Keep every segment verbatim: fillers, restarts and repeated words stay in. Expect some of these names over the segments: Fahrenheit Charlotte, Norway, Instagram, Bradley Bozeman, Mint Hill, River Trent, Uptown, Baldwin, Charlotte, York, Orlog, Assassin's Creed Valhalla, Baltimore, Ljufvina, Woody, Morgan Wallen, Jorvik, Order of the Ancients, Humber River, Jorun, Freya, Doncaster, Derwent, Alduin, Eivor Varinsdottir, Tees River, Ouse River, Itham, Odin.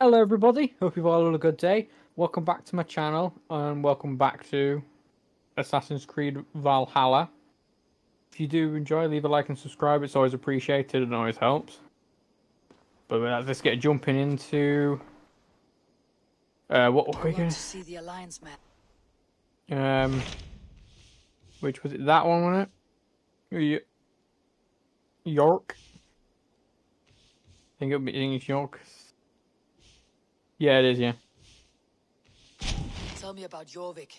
Hello everybody, hope you've all had a good day. Welcome back to my channel and welcome back to Assassin's Creed Valhalla. If you do enjoy, leave a like and subscribe, it's always appreciated and always helps. But let's get jumping into uh, what were we going to see the alliance map. Um, which was it? That one, wasn't it? York. I think it'll be English York. Yeah, it is, yeah. Tell me about Jorvik.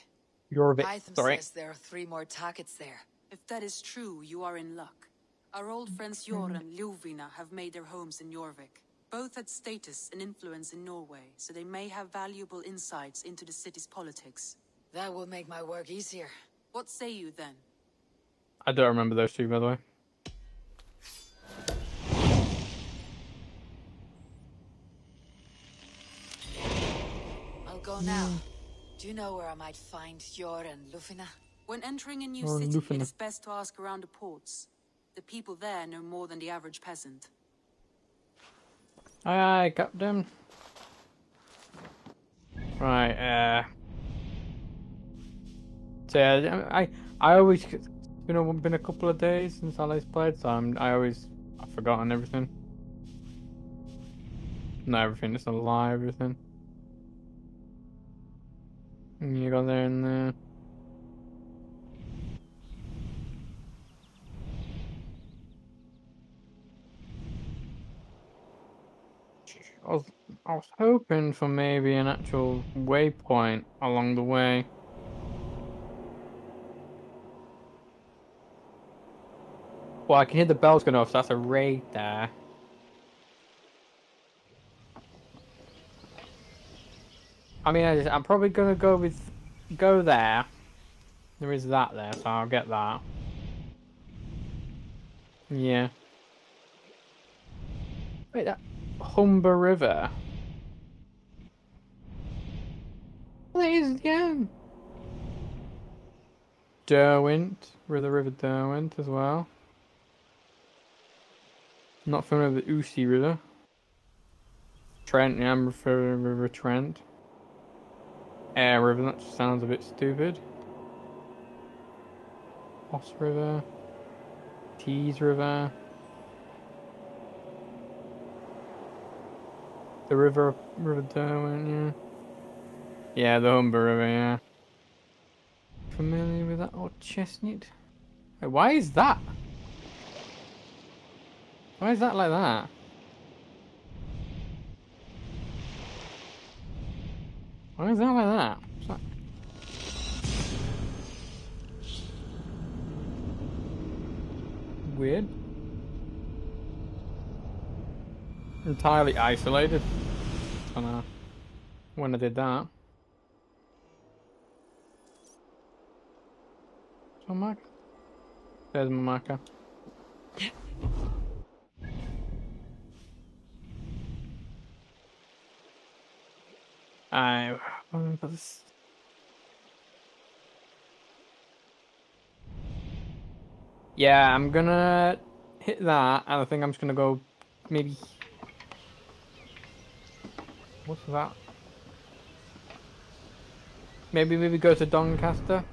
Jorvik, Itham says there are three more targets there. If that is true, you are in luck. Our old friends Jorun and Ljufvina have made their homes in Jorvik. Both had status and influence in Norway, so they may have valuable insights into the city's politics. That will make my work easier. What say you then? I don't remember those two, by the way. Go now. Do you know where I might find Jorun and Ljufvina? When entering a new city, Ljufvina. It is best to ask around the ports. The people there know more than the average peasant. Aye, aye, Captain. Right, uh... So, yeah, I, I always... It's been a, been a couple of days since I last played, so I'm, I always... I've forgotten everything. Not everything, it's a lie, everything. You go there and there. I was, I was hoping for maybe an actual waypoint along the way. Well, I can hear the bells going off, so that's a raid there. I mean, I just, I'm probably gonna go with go there. There is that there, so I'll get that. Yeah. Wait, that Humber River. Well, there is again. Derwent, we're the River Derwent as well. I'm not familiar with the Ouse River. Trent, yeah, I'm referring to River Trent. Air River, that just sounds a bit stupid. Ouse River. Tees River. The River, River Derwent, yeah. Yeah, the Humber River, yeah. Familiar with that old chestnut? Wait, why is that? Why is that like that? Why is that like that? What's that? Weird. Entirely isolated. I don't know when I did that. What's my marker? There's my marker. I want to put this. Yeah, I'm gonna hit that, and I think I'm just gonna go maybe. What's that? Maybe maybe go to Doncaster.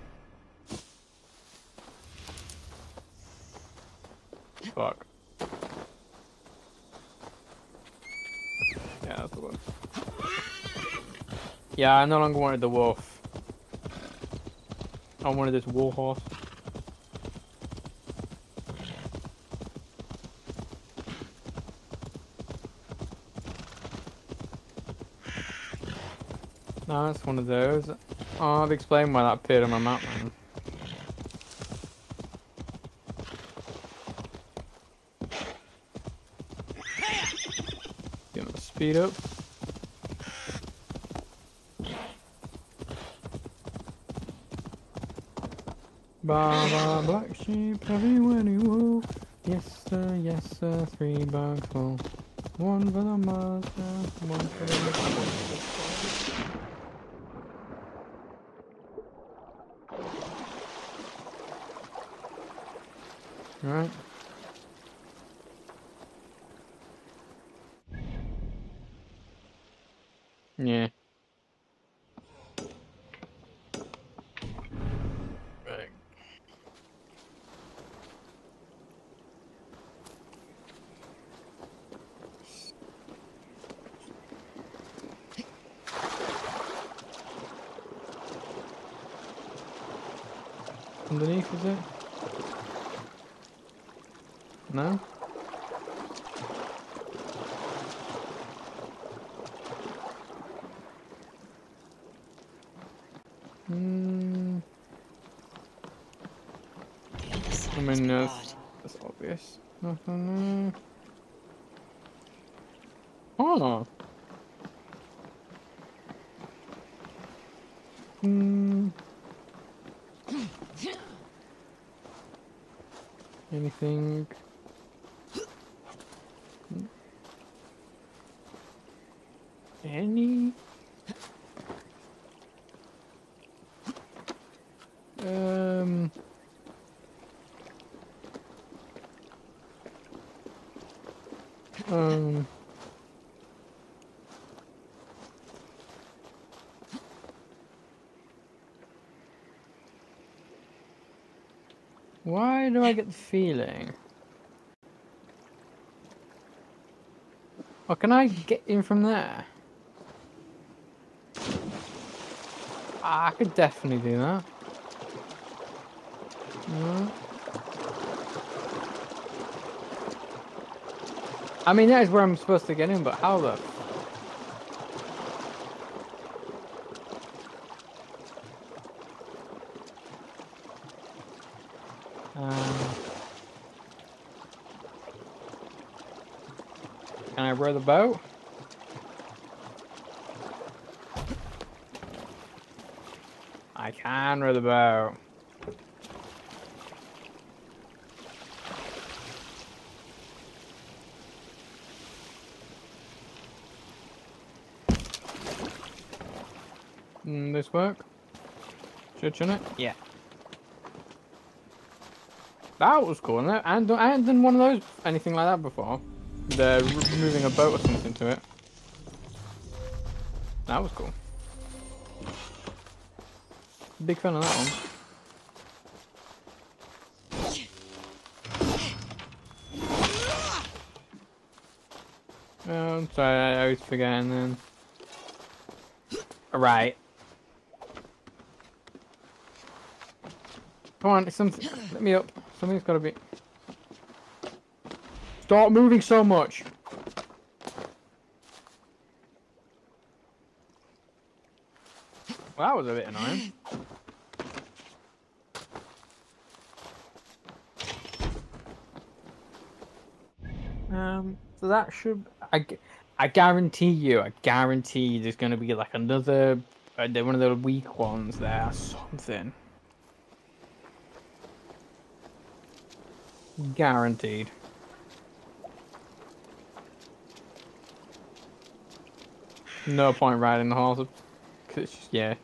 Fuck. Yeah, that's the one. Yeah, I no longer wanted the wolf. I wanted this war horse. No, that's one of those. Oh, I've explained why that appeared on my map, man. Get my speed up. Baba black sheep, everywhere you go. Yes sir, yes sir, three bags full. One for the master, one for the master. Alright. Yeah. Right. Underneath, is it? No? Mm. I mean, uh, that's, that's obvious. Nothing there. Oh! Hmm. Anything? Any? Um. Um. Why do I get the feeling? Oh, can I get in from there? Ah, I could definitely do that. No. I mean, that is where I'm supposed to get in, but how though? The boat. I can row the boat. Mm, this work? Should, shouldn't it? Yeah. That was cool. I hadn't done, I hadn't done one of those anything like that before. They're moving a boat or something to it. That was cool. Big fan of that one. Oh, I'm sorry, I always forget and then. Alright. Come on, it's something. Let me up. Something's gotta be. Stop moving so much. Well, that was a bit annoying. Um, so that should I, I guarantee you, I guarantee there's going to be like another uh, one of the weak ones there, or something. Guaranteed. No point riding the horse, cause it's just, yeah.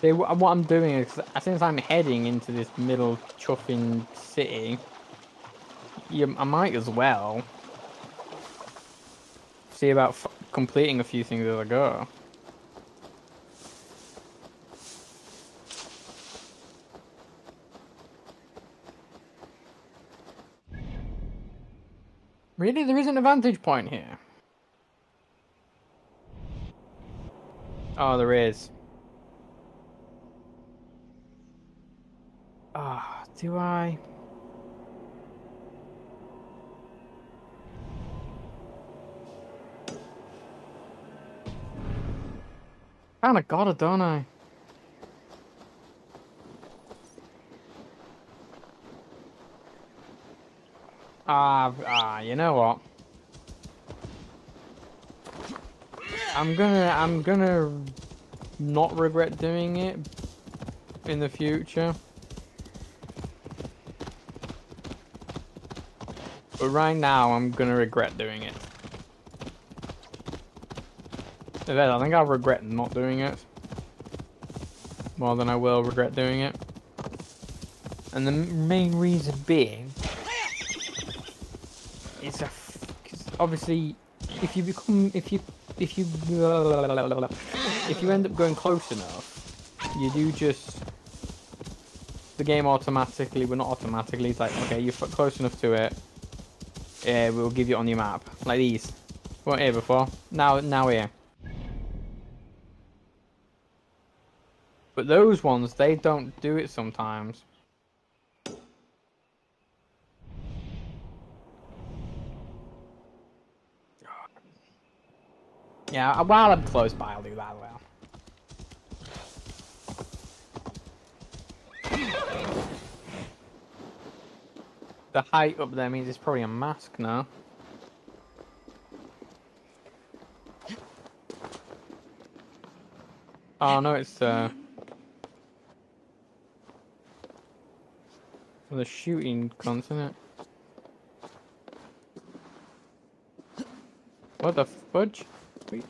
See, what I'm doing is, since I'm heading into this middle chuffing city, you, I might as well see about f completing a few things as I go. Really? There isn't a vantage point here. Oh, there is. Ah, oh, do I? Kinda gotta, don't I? Ah, ah, you know what? I'm gonna, I'm gonna not regret doing it in the future. But right now, I'm gonna regret doing it. I think I'll regret not doing it more than I will regret doing it. And the main reason being is a cause obviously if you become if you if you if you end up going close enough, you do just the game automatically. Well, not automatically. It's like, okay, you're close enough to it. Uh, we'll give you on your map like these. Weren't here before. Now, now here. But those ones, they don't do it sometimes. Yeah, while I'm close by, I'll do that well. The height up there means it's probably a mask now. Oh no, it's uh. The shooting cunts, isn't it? What the fudge? Wait.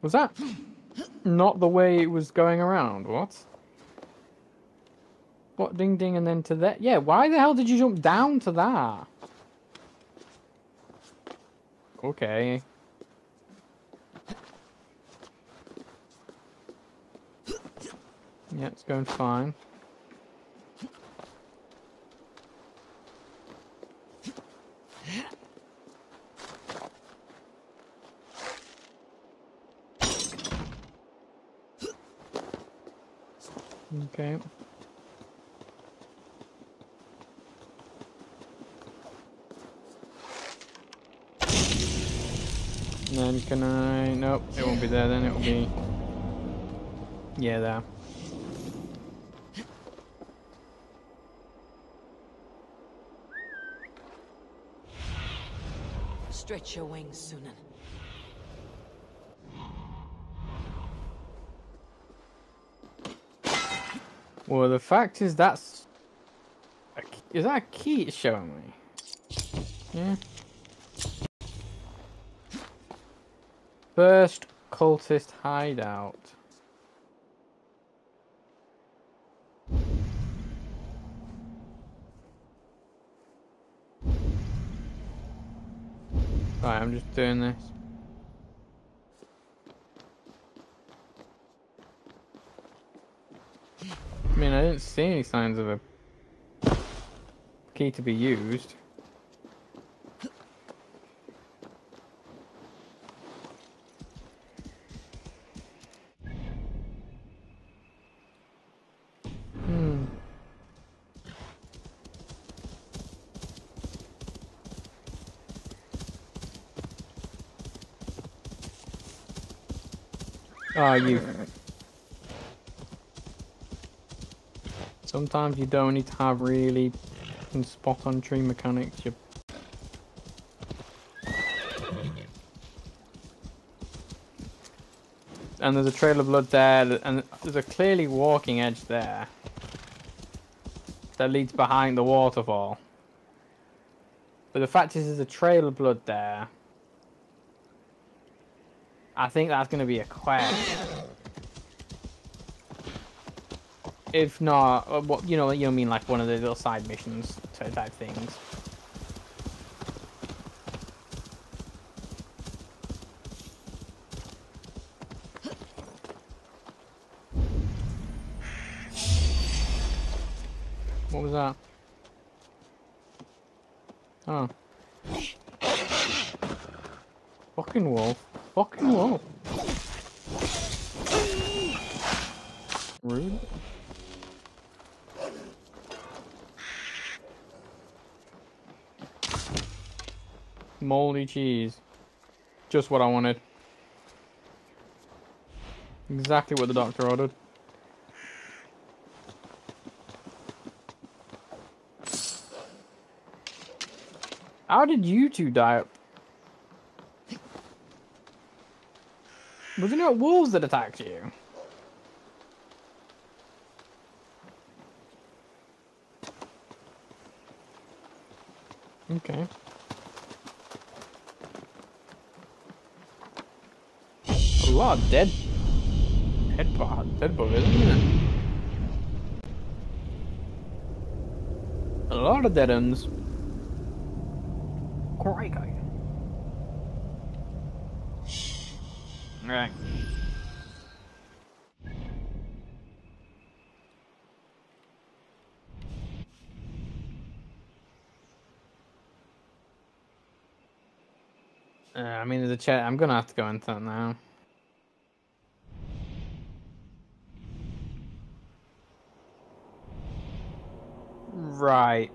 Was that not the way it was going around? What? What? Ding ding and then to that? Yeah, why the hell did you jump down to that? Okay. Yeah, it's going fine. Okay. And then can I... Nope, it won't be there then, it'll be... Yeah, there. Stretch your wings, Sunan. Well, the fact is that's... A key. Is that a key it's showing me? Yeah. First cultist hideout. Right, I'm just doing this. I mean, I didn't see any signs of a key to be used. Hmm. Oh, you... Sometimes you don't need to have really spot-on tree mechanics. You're... And there's a trail of blood there, and there's a clearly walking edge there that leads behind the waterfall. But the fact is, there's a trail of blood there. I think that's going to be a quest. If not, what you know, you mean like one of the little side missions type things. What was that? Oh, fucking wolf! Fucking wolf! Rude. Moldy cheese. Just what I wanted. Exactly what the doctor ordered. How did you two die up? Wasn't it wolves that attacked you? Okay. A lot of dead, dead, dead bug, isn't it? lot of dead ends. Alright. Uh, I mean, the chat. I'm gonna have to go into that now. Right.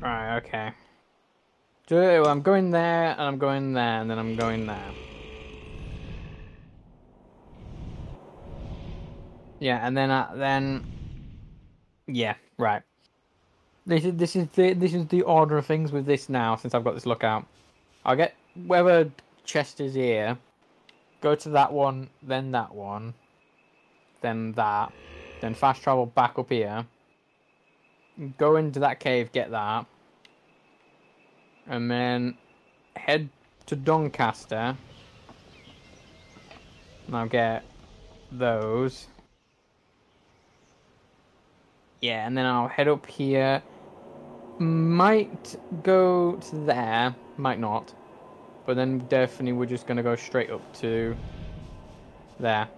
Right. Okay. So I'm going there, and I'm going there, and then I'm going there. Yeah, and then uh, then. Yeah. Right. This is this is the this is the order of things with this now. Since I've got this lookout. I'll get wherever chest is here, go to that one, then that one, then that, then fast travel back up here, go into that cave, get that, and then head to Doncaster, and I'll get those. Yeah, and then I'll head up here, might go to there, might not, but then definitely we're just going to go straight up to there.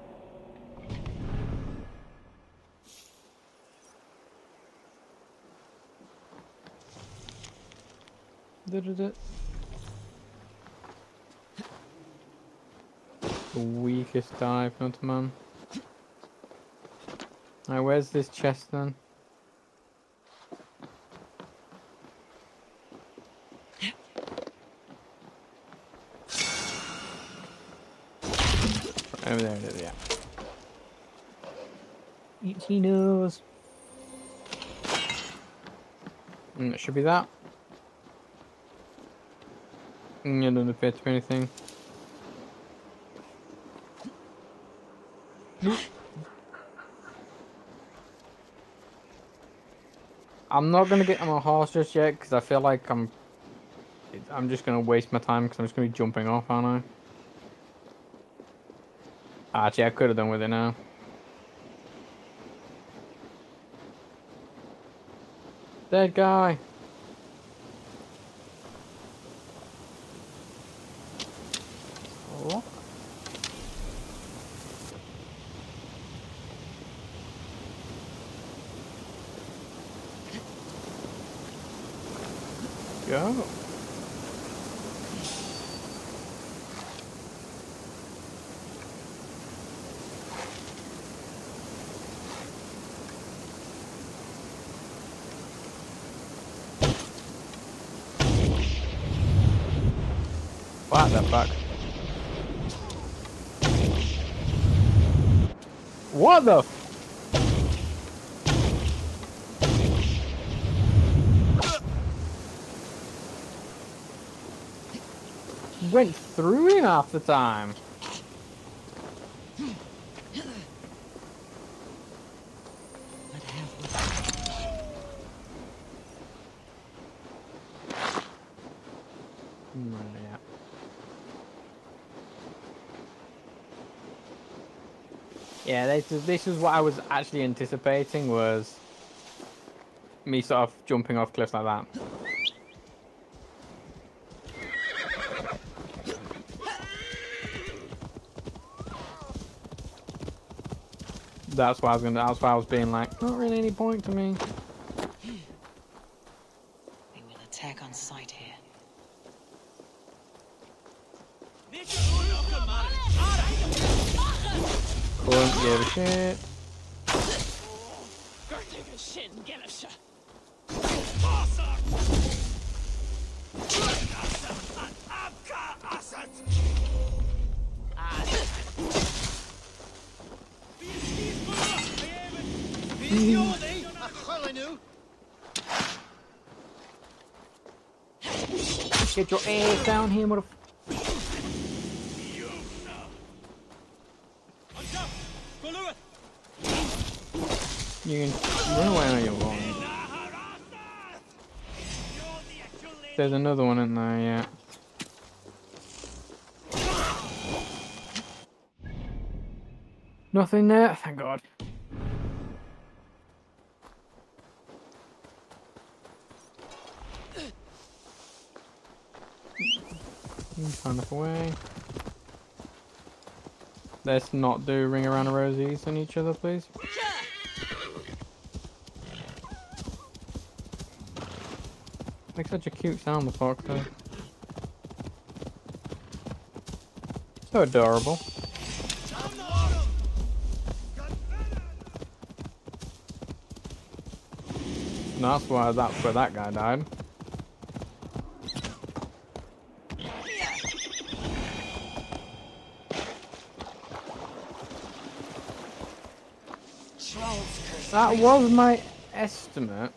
The weakest dive, not man. Now, where's this chest then? Over there it is, yeah. Itchy nose. And it should be that. And it doesn't appear to be anything. I'm not gonna get on a horse just yet because I feel like I'm. I'm just gonna waste my time because I'm just gonna be jumping off, aren't I? Actually, I could have done with it now. Dead guy. Oh. Go. What the fuck? What the f- Went through him half the time. Yeah, this is, this is what I was actually anticipating, was me sort of jumping off cliffs like that. That's why I was gonna. That's why I was being like, not really any point to me. They will attack on sight here. Don't give a shit. Get your ass down here, motherfucker. You can run away on your own. There's another one in there, yeah. Nothing there, thank God. Far enough away. Let's not do ring around the rosies on each other, please. Makes such a cute sound, the fox, though. So adorable. And that's why that's where that guy died. That was my estimate.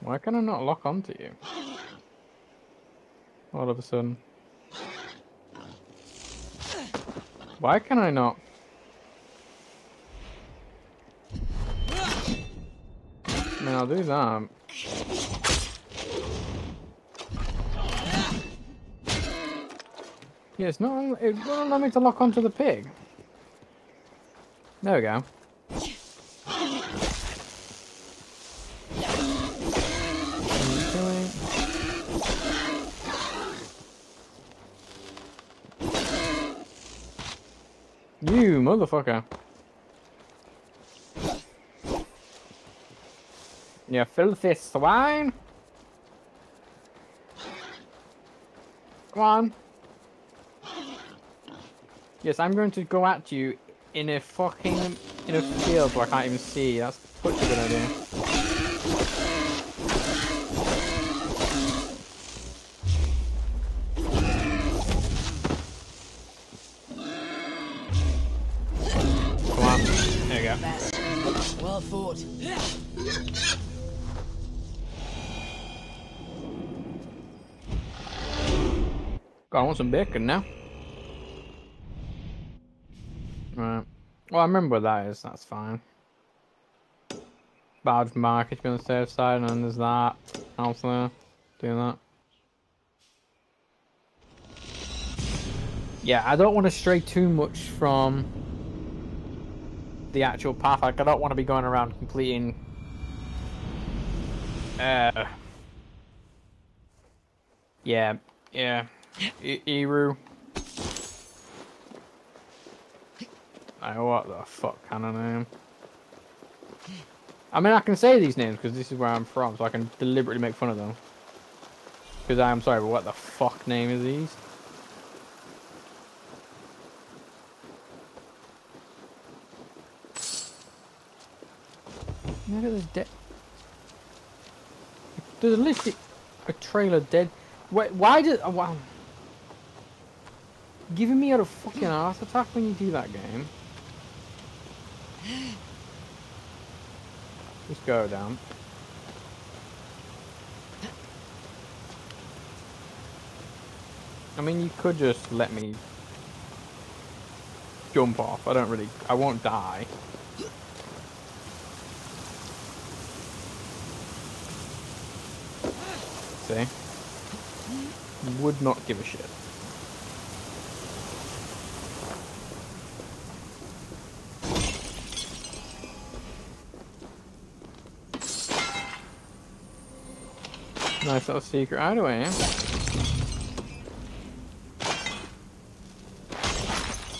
Why can I not lock onto you? All of a sudden. Why can I not? I mean, I'll do that. Yeah, it's not, it won't allow me to lock onto the pig. There we go. You motherfucker. You filthy swine. Come on. Yes, I'm going to go at you in a fucking in a field where I can't even see. That's such a good idea. Well fought. God, I want some bacon now. Right. Well, I remember what that is. That's fine. Barge market on the safe side, and then there's that. Also, doing that. Yeah, I don't want to stray too much from the actual path. Like, I don't want to be going around completing uh yeah yeah I Eru I, what the fuck kind of name. I mean, I can say these names because this is where I'm from, so I can deliberately make fun of them, because I'm sorry, but what the fuck name is these? Look at this dead. There's literally a trailer dead. Wait, why did? Oh, wow. Giving me a fucking ass attack when you do that game. Just go down. I mean, you could just let me jump off. I don't really. I won't die. See? Would not give a shit. Nice little secret hideaway, eh?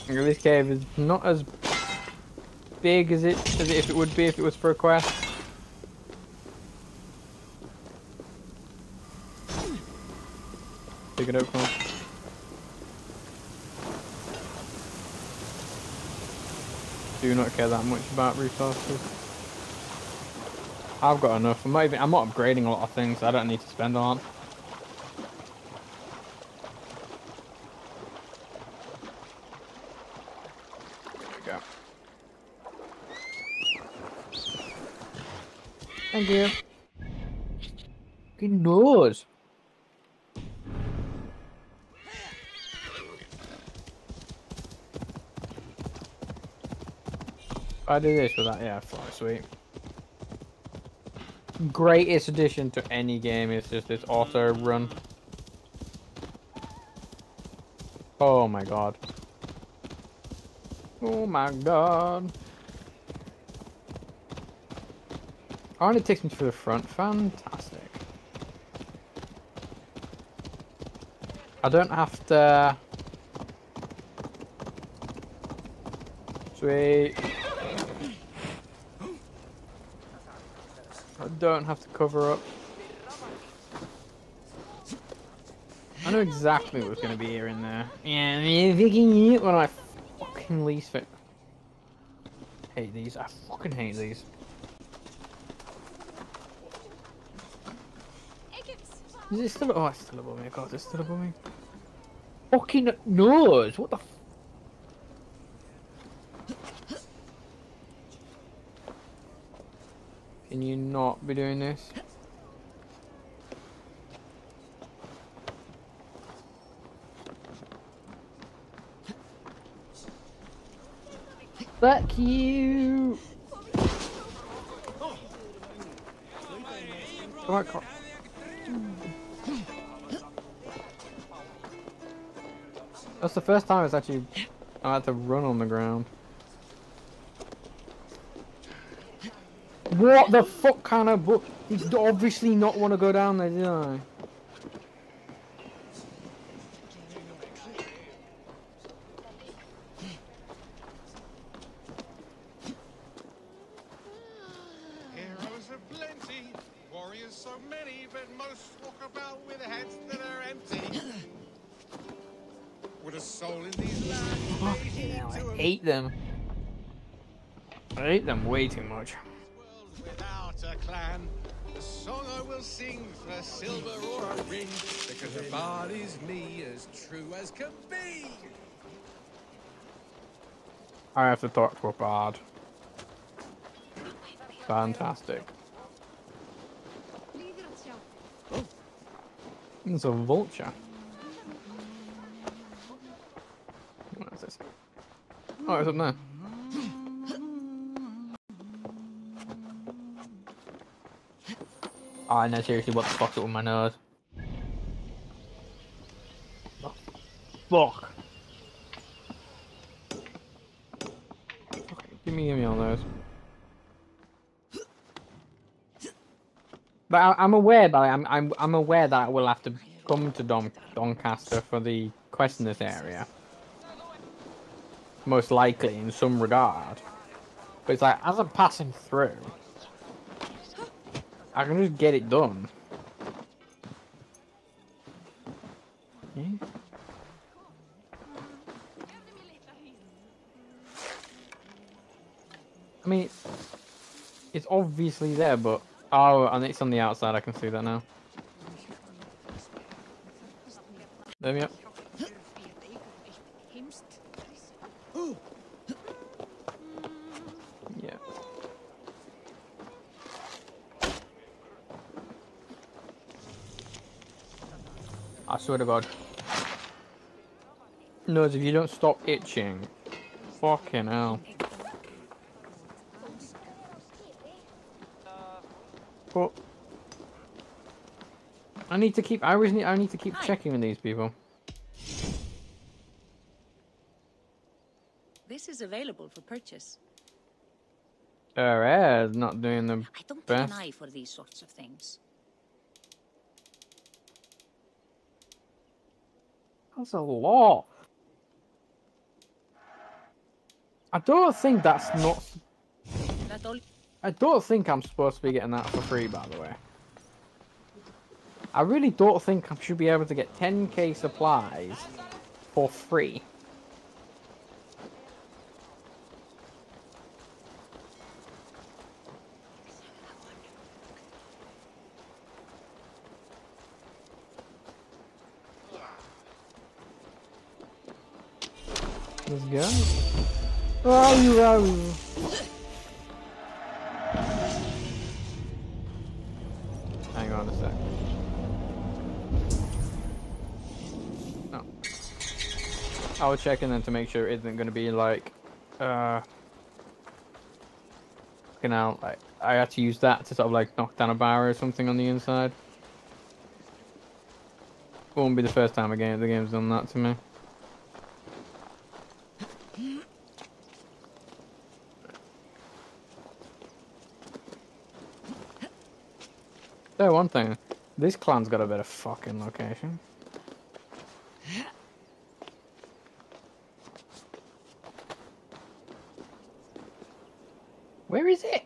This cave is not as big as it as if it would be if it was for a quest. Pick it up, come on. Do not care that much about resources. I've got enough. I'm not even, I'm not upgrading a lot of things. I don't need to spend on. There we go. Thank you. Good nose. I do this with that, yeah, fly, sweet. Greatest addition to any game is just this auto run. Oh my god. Oh my god. Oh, and it takes me through the front. Fantastic. I don't have to... Sweet. I don't have to cover up. I know exactly what's going to be here and there. Yeah, when I fucking least fit. Hate these. I fucking hate these. Is it still? Oh, it's still above me. God, it's still above me. Fucking nose! What the? F Can you not be doing this? Fuck you! Come on, come on. That's the first time it's actually I had to run on the ground. What the fuck kind of book? You obviously not want to go down there, did I? Them. I hate them way too much. Without a clan, the song I will sing for a silver or a ring, because the bard is me as true as can be. I have to talk to a bard. Fantastic. There's a vulture. What is this? Oh, it's up there. Oh, no, seriously, what the fuck's up with my nose? Oh, fuck. Okay, give me, give me all those. But I, I'm aware that I'm, I'm, I'm aware that I will have to come to Don, Doncaster for the quest in this area. Most likely in some regard, but it's like as I'm passing through I can just get it done. Okay. I mean it's, it's obviously there, but oh, and it's on the outside. I can see that now. There we go. I swear to God. Nose, if you don't stop itching, fucking hell. But I need to keep. I always need. I need to keep checking with these people. This is available for purchase. Alright, not doing the best. I don't have an eye for these sorts of things. That's a lot. I don't think that's not... I don't think I'm supposed to be getting that for free, by the way. I really don't think I should be able to get ten K supplies for free. Let's go. Where are you? Where are you? Hang on a sec. No. I was checking then to make sure it isn't going to be like, uh, knocking out, like, I had to use that to sort of like knock down a barrier or something on the inside. Won't be the first time again the game's done that to me. So one thing, this clan's got a bit of fucking location. Where is it?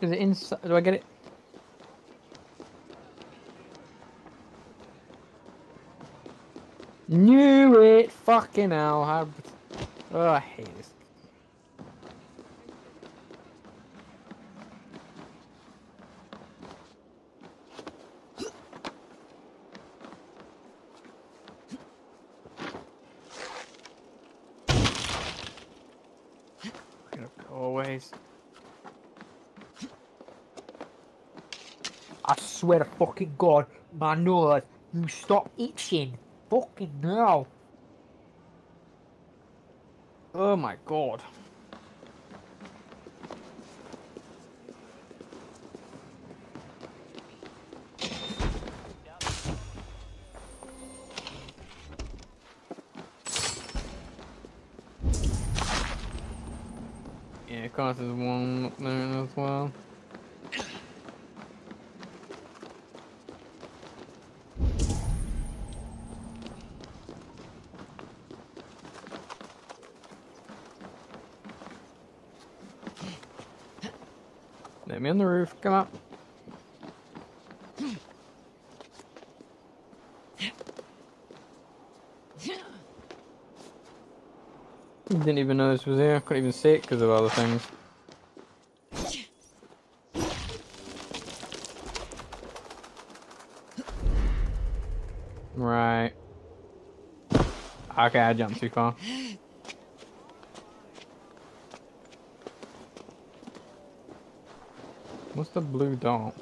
Is it inside? Do I get it? Knew it! Fucking hell. I... Oh, I hate this. I swear to fucking God, my nose, you stop itching. Fucking hell. Oh my God. Yeah, of course there's one up there as well. Me on the roof, come up. Didn't even know this was here, couldn't even see it because of other things. Right. Okay, I jumped too far. What's the blue dot?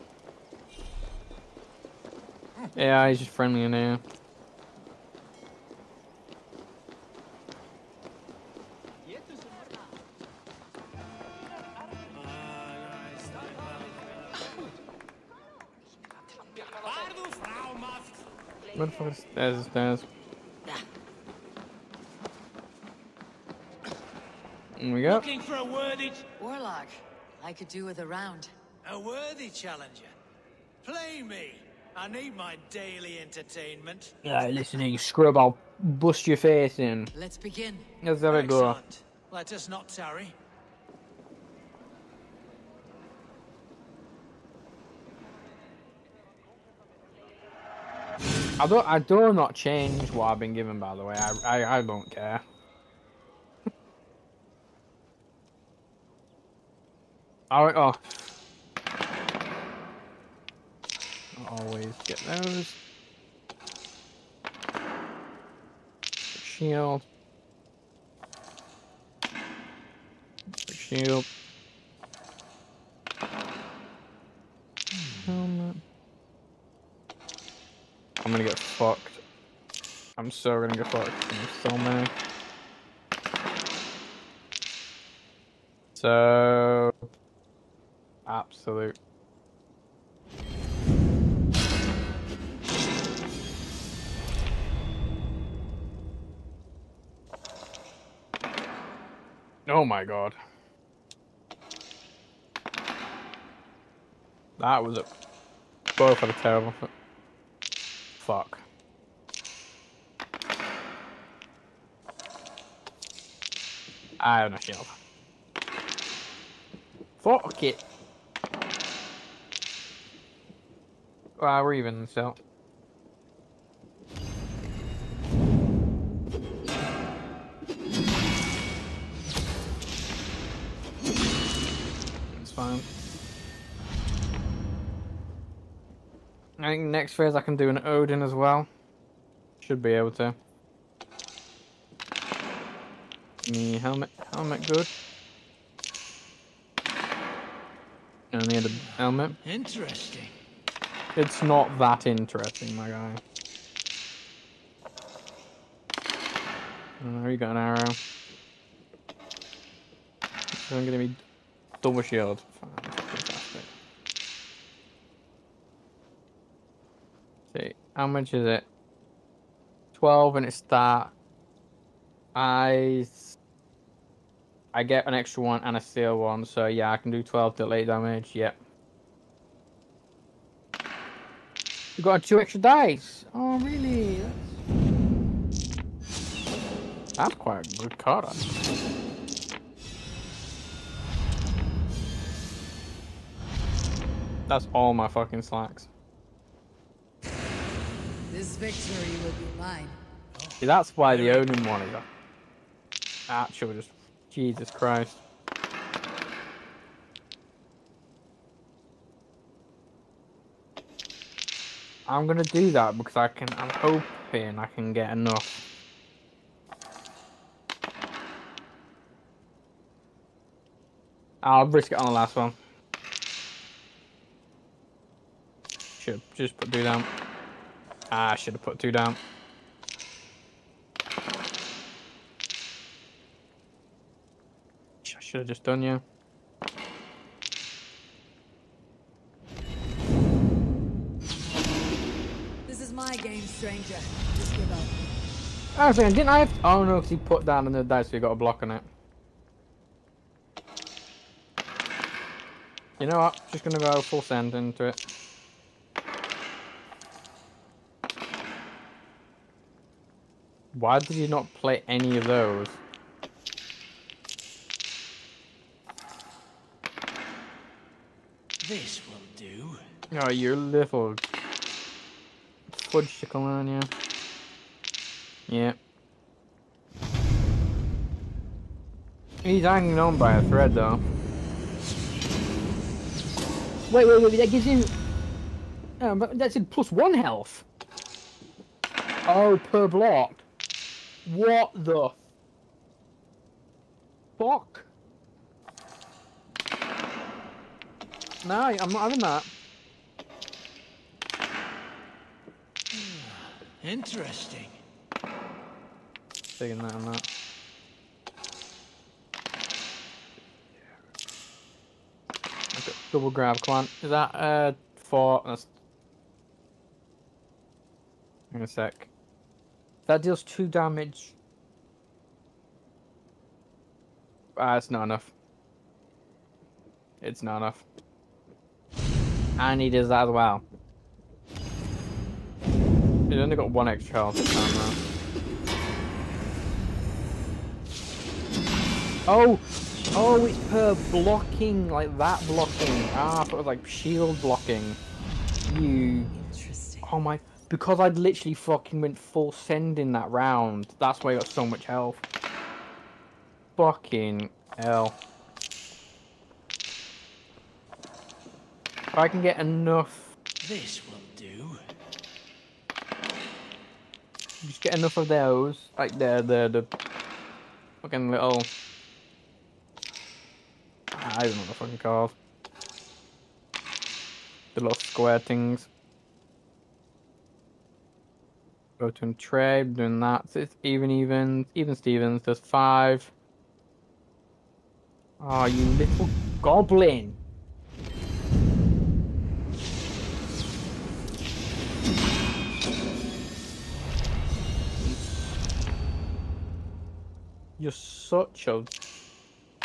Yeah, he's just friendly in here. Where the fuck is the stairs? There we go. Looking for a worthy Orlog. I could do with a round. A worthy challenger. Play me. I need my daily entertainment. Yeah, listening, scrub. I'll bust your face in. Let's begin. Let's have a go. Let us not tarry. I don't. I do not change what I've been given. By the way, I. I, I don't care. I. Oh. Always get those. Shield. Shield. Helmet. I'm gonna get fucked. I'm so gonna get fucked. I'm so many. So. Absolute. Oh my God. That was a both had a terrible fuck. I have no shield. Fuck it. Well, we're even still. I think next phase I can do an Odin as well. Should be able to. Me helmet, helmet good. And the other helmet. Interesting. It's not that interesting, my guy. Oh, you got an arrow. So I'm gonna be double shield. Fantastic. See, how much is it? twelve, and it's that. I I get an extra one and a steel one, so yeah, I can do twelve delay damage. Yep. You got two extra dice. Oh really? That's, That's quite a good card. Actually. That's all my fucking slacks. This victory will be mine. See, that's why the Odin one is up. Actual, just Jesus Christ. I'm gonna do that because I can. I'm hoping I can get enough. I'll risk it on the last one. Should just put two down. Ah, I should have put two down. I should have just done you. This is my game, stranger. Just give up. Oh, second, didn't I have to... Oh no, because he put down another dice, so he got a block on it. You know what? Just gonna go full send into it. Why did you not play any of those? This will do. Oh, you're little fudge chicken on you. Yeah. He's hanging on by a thread, though. Wait, wait, wait, that gives him... Oh, but that's in plus one health. Oh, per block. What the... fuck? No, I'm not having that. Interesting. Taking that and that. Okay, double grab, come on. Is that uh four? That's... in a sec. That deals two damage. Ah, it's not enough. It's not enough. And he does that as well. He's only got one extra health this time around. Oh! Oh, it's per blocking, like that blocking. Ah, I thought it was like shield blocking. You. Interesting. Oh my. Because I'd literally fucking went full send in that round. That's why I got so much health. Fucking hell. If I can get enough... This will do. Just get enough of those. Like the, the, the... fucking little... I don't know what the fucking called. The little square things. Go to Trey, doing that. So it's even, even, even Stevens. There's five. Oh, you little goblin. You're such a...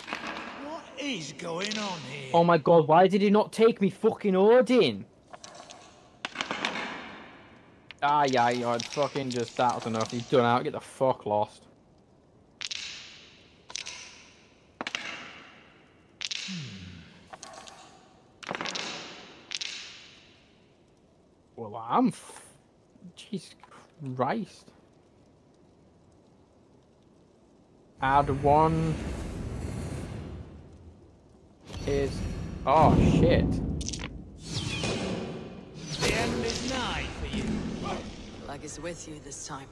What is going on here? Oh my god, why did he not take me fucking Odin? Ah, yeah, yeah, it's fucking just that was enough. He's done out. Get the fuck lost. Hmm. Well, I'm... F Jesus Christ. Add one is oh shit. The end is nigh for you. Like it's with you this time.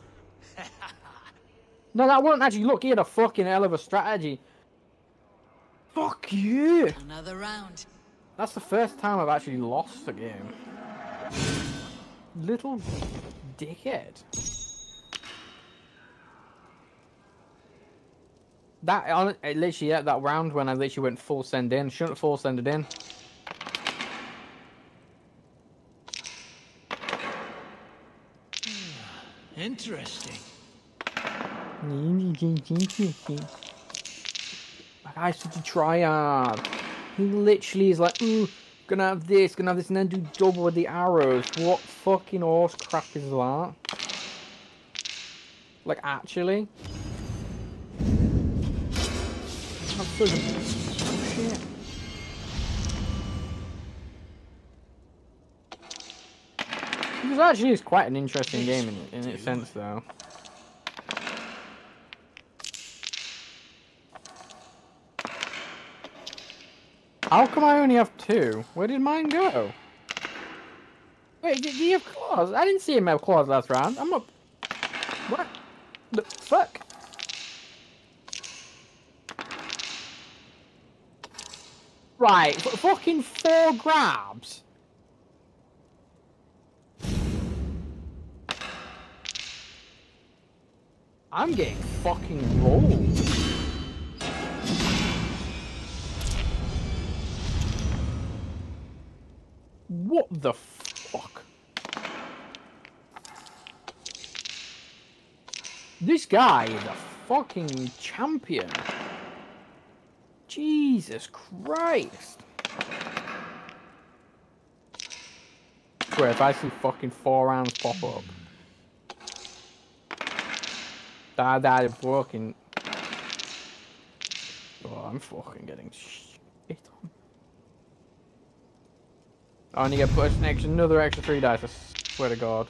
No, that wasn't actually. Look, he had a fucking hell of a strategy. Fuck you. Another round. That's the first time I've actually lost the game. Little dickhead. That, I literally, yeah, that round when I literally went full send in. Shouldn't full send it in. Interesting. That guy's such a tryhard. He literally is like, ooh, gonna have this, gonna have this, and then do double with the arrows. What fucking horse crap is that? Like, actually? That's such shit. This actually is quite an interesting game in, in its sense, though. How come I only have two? Where did mine go? Wait, did he have claws? I didn't see him have claws last round. I'm up. What the fuck? Right, fucking four grabs. I'm getting fucking rolled. What the fuck? This guy is a fucking champion. Jesus Christ. I swear, if I see fucking four rounds pop up. That, that is fucking... Oh, I'm fucking getting shit on. Oh, and you get pushed an extra, another extra three dice, I swear to God.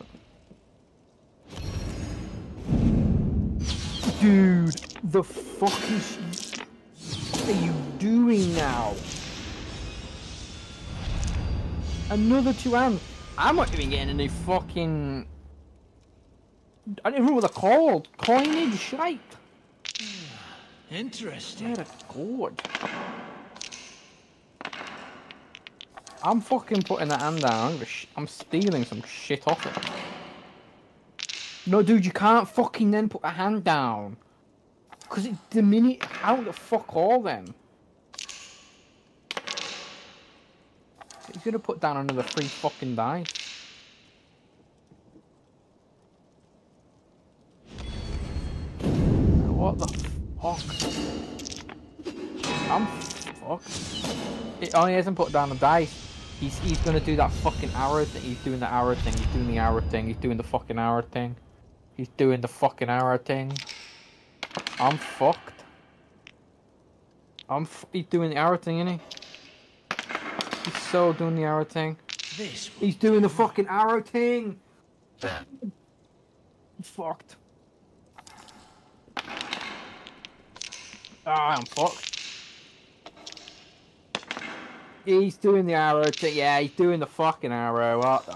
Dude, the fucking shit. What are you doing now? Another two rounds. I'm not even getting any fucking... I don't even know what they're called. Coinage shite. Interesting. What a god. I'm fucking putting that hand down. I'm stealing some shit off it. No, dude, you can't fucking then put a hand down. Because it diminishes. How the fuck all then? He's gonna put down another three fucking dice. What the fuck? I'm fucked. It only hasn't put down a dice. He's he's gonna do that fucking arrow thing. He's doing the arrow thing. He's doing the arrow thing. He's doing the fucking arrow thing. He's doing the fucking arrow thing. I'm fucked. I'm f he's doing the arrow thing, isn't he? He's so doing the arrow thing. This he's doing the fucking arrow thing. He's fucked. Ah, I'm fucked. He's doing the arrow thing. Yeah, he's doing the fucking arrow. What the?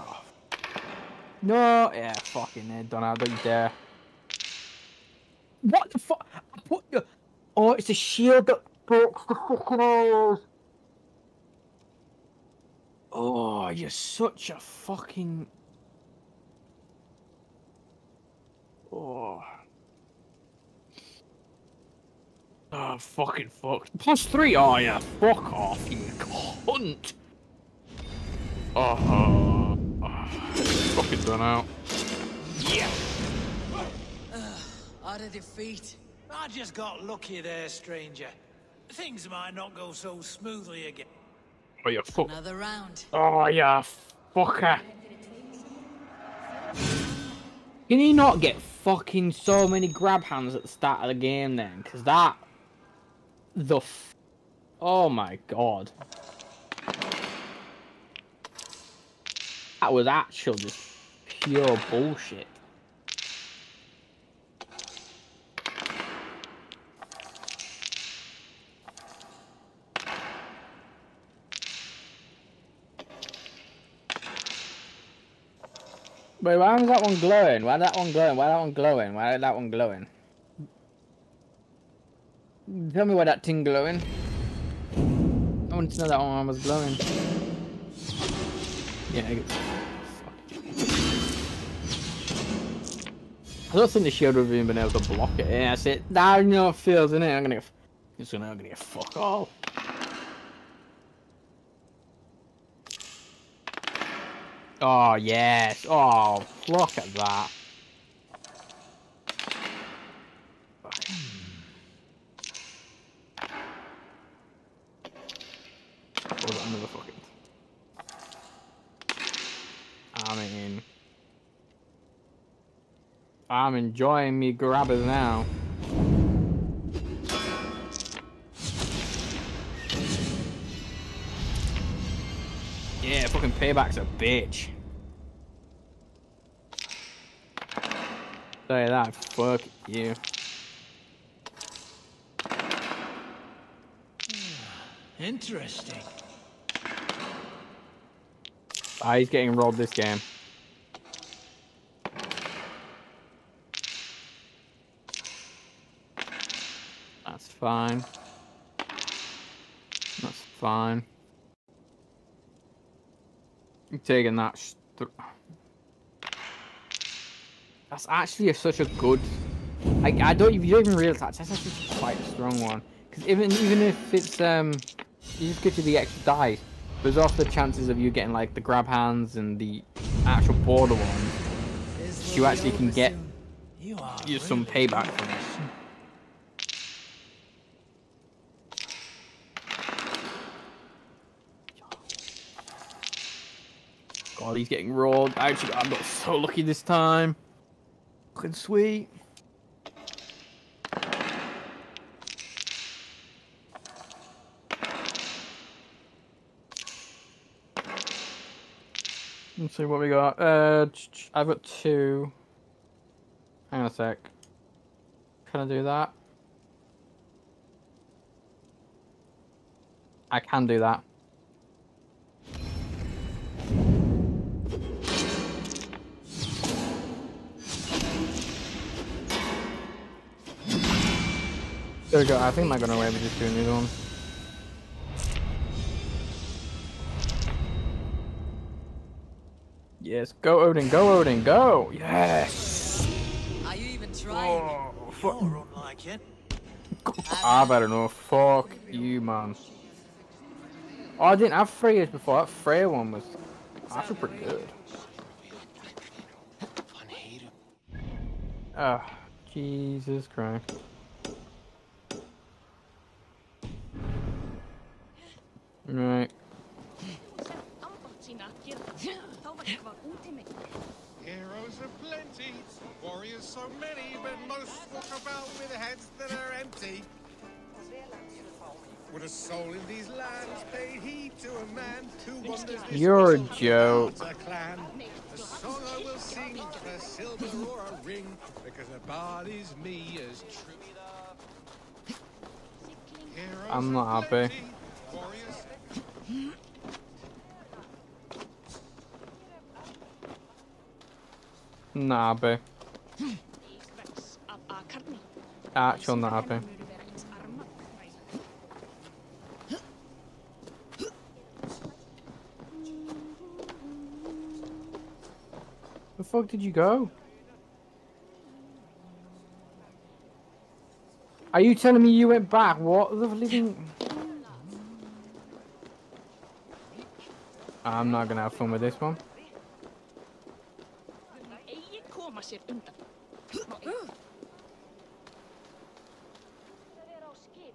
No, yeah, fucking head done. I don't dare. What the fuck? I put your... Oh, it's a shield that blocks the fucking arrows. Oh, you're such a fucking... Oh. Oh, I'm fucking fucked. Plus three? Oh, yeah. Fuck off, you cunt. Oh, oh, oh. Fucking done out. Yeah. What a defeat. I just got lucky there, stranger. Things might not go so smoothly again. Oh, you fuck. Another round. Oh, yeah, fucker. Can he not get fucking so many grab hands at the start of the game then? Because that... The f... Oh, my God. That was actual just pure bullshit. Wait, why was that one glowing? Why that one glowing? Why that one glowing? Why that one glowing? Tell me why that thing glowing. I wanted to know that one was blowing. Yeah, I guess. Fuck. I don't think the shield would have even been able to block it. Yeah, that's it. That, you know, feels, isn't it? I'm gonna get, just gonna, I'm gonna get fuck all. Oh, yes. Oh, look at that. Another fucking. I'm in. I'm enjoying me grabbers now. Yeah, fucking payback's a bitch. Tell you that, fuck you. Interesting. Ah, he's getting robbed this game. That's fine. That's fine. I'm taking that. That's actually a, such a good. I I don't you don't even realize that that's actually quite a strong one. Because even even if it's um, you just get to the extra die. There's also the chances of you getting like the grab hands and the actual border ones. You actually can get you some payback from this. God, he's getting rolled. I actually, I got so lucky this time. Fucking sweet. Let's see what we got. Uh, I've got two. Hang on a sec. Can I do that? I can do that. There we go. I think I'm not going to wait, but just doing these ones. Yes, go Odin, go Odin, go! Yes! Are you even trying? Oh, fuck. You're unlike it. I've had enough. Fuck you, man. Oh, I didn't have Freya's before. That Freya one was actually pretty good. Oh, Jesus Christ. Right. Heroes are plenty, warriors so many, but most walk about with heads that are empty. Would a soul in these lands pay heed to a man who wanders this You're a joke. Clan? The song I will sing for a silver or a ring, because a bard is me as true. I'm not happy. Warriors... Nah, boo. Actual not happy. The fuck did you go? Are you telling me you went back? What the living? I'm not gonna have fun with this one.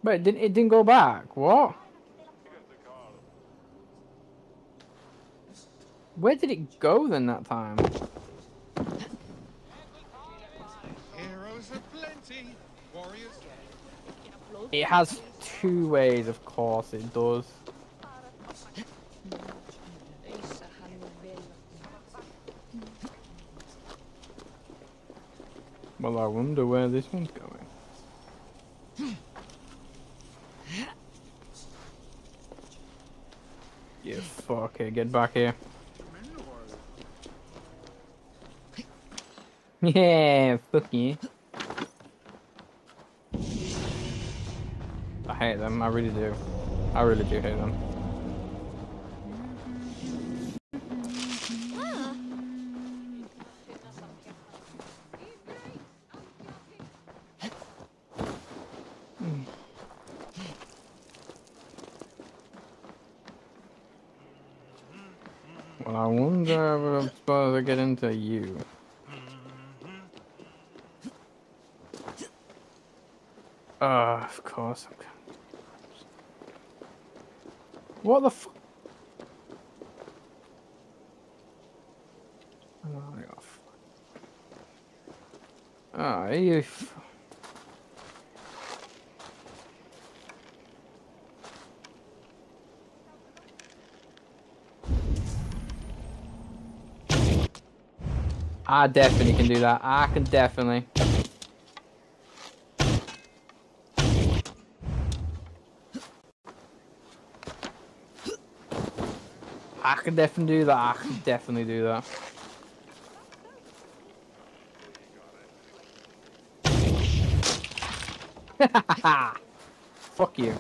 But it didn't, it didn't go back. What? Where did it go then that time? Heroes are plenty, warriors. It has two ways, of course it does. Well, I wonder where this one's going. You fucker, get back here. Yeah, fuck you. I hate them, I really do. I really do hate them. Well, I wonder if I'm supposed to get into you. Uh, of course. What the f- Ah, oh, you f- I definitely can do that. I can definitely. I can definitely do that. I can definitely do that. Fuck you.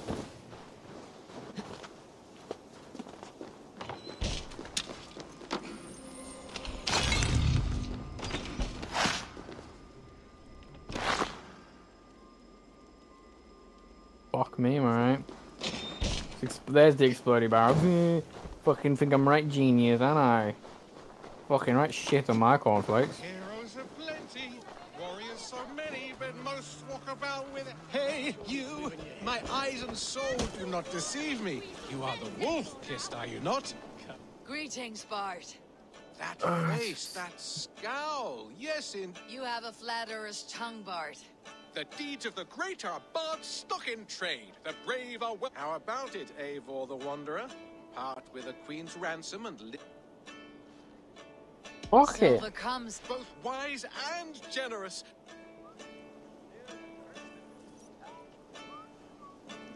Fuck me, am I right? There's the exploding barrel. Fucking think I'm right genius, aren't I? Fucking right shit on my cornflakes. Heroes are plenty, warriors so many, but most walk about with hey, you! My eyes and soul do not deceive me. You are the wolf kissed, are you not? Greetings, Bart. That face, that scowl, yes in you have a flatterer's tongue, Bart. The deeds of the great are Bart's stock in trade. The brave are well. How about it, Eivor the Wanderer? Part with a queen's ransom and li okay. Silver comes both wise and generous.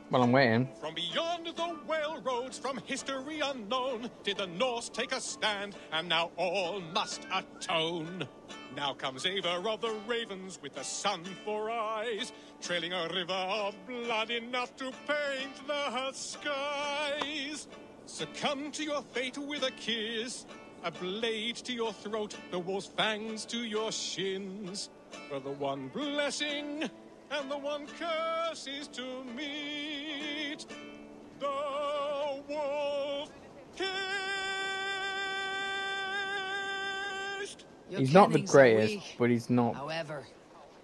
Well, I'm waiting. From beyond the whale roads, from history unknown, did the Norse take a stand, and now all must atone. Now comes Eivor of the Ravens with the sun for eyes, trailing a river of blood enough to paint the skies. Succumb to your fate with a kiss, a blade to your throat, the wolf's fangs to your shins. For the one blessing and the one curse is to meet the wolf kissed. He's not the greatest, but he's not. However,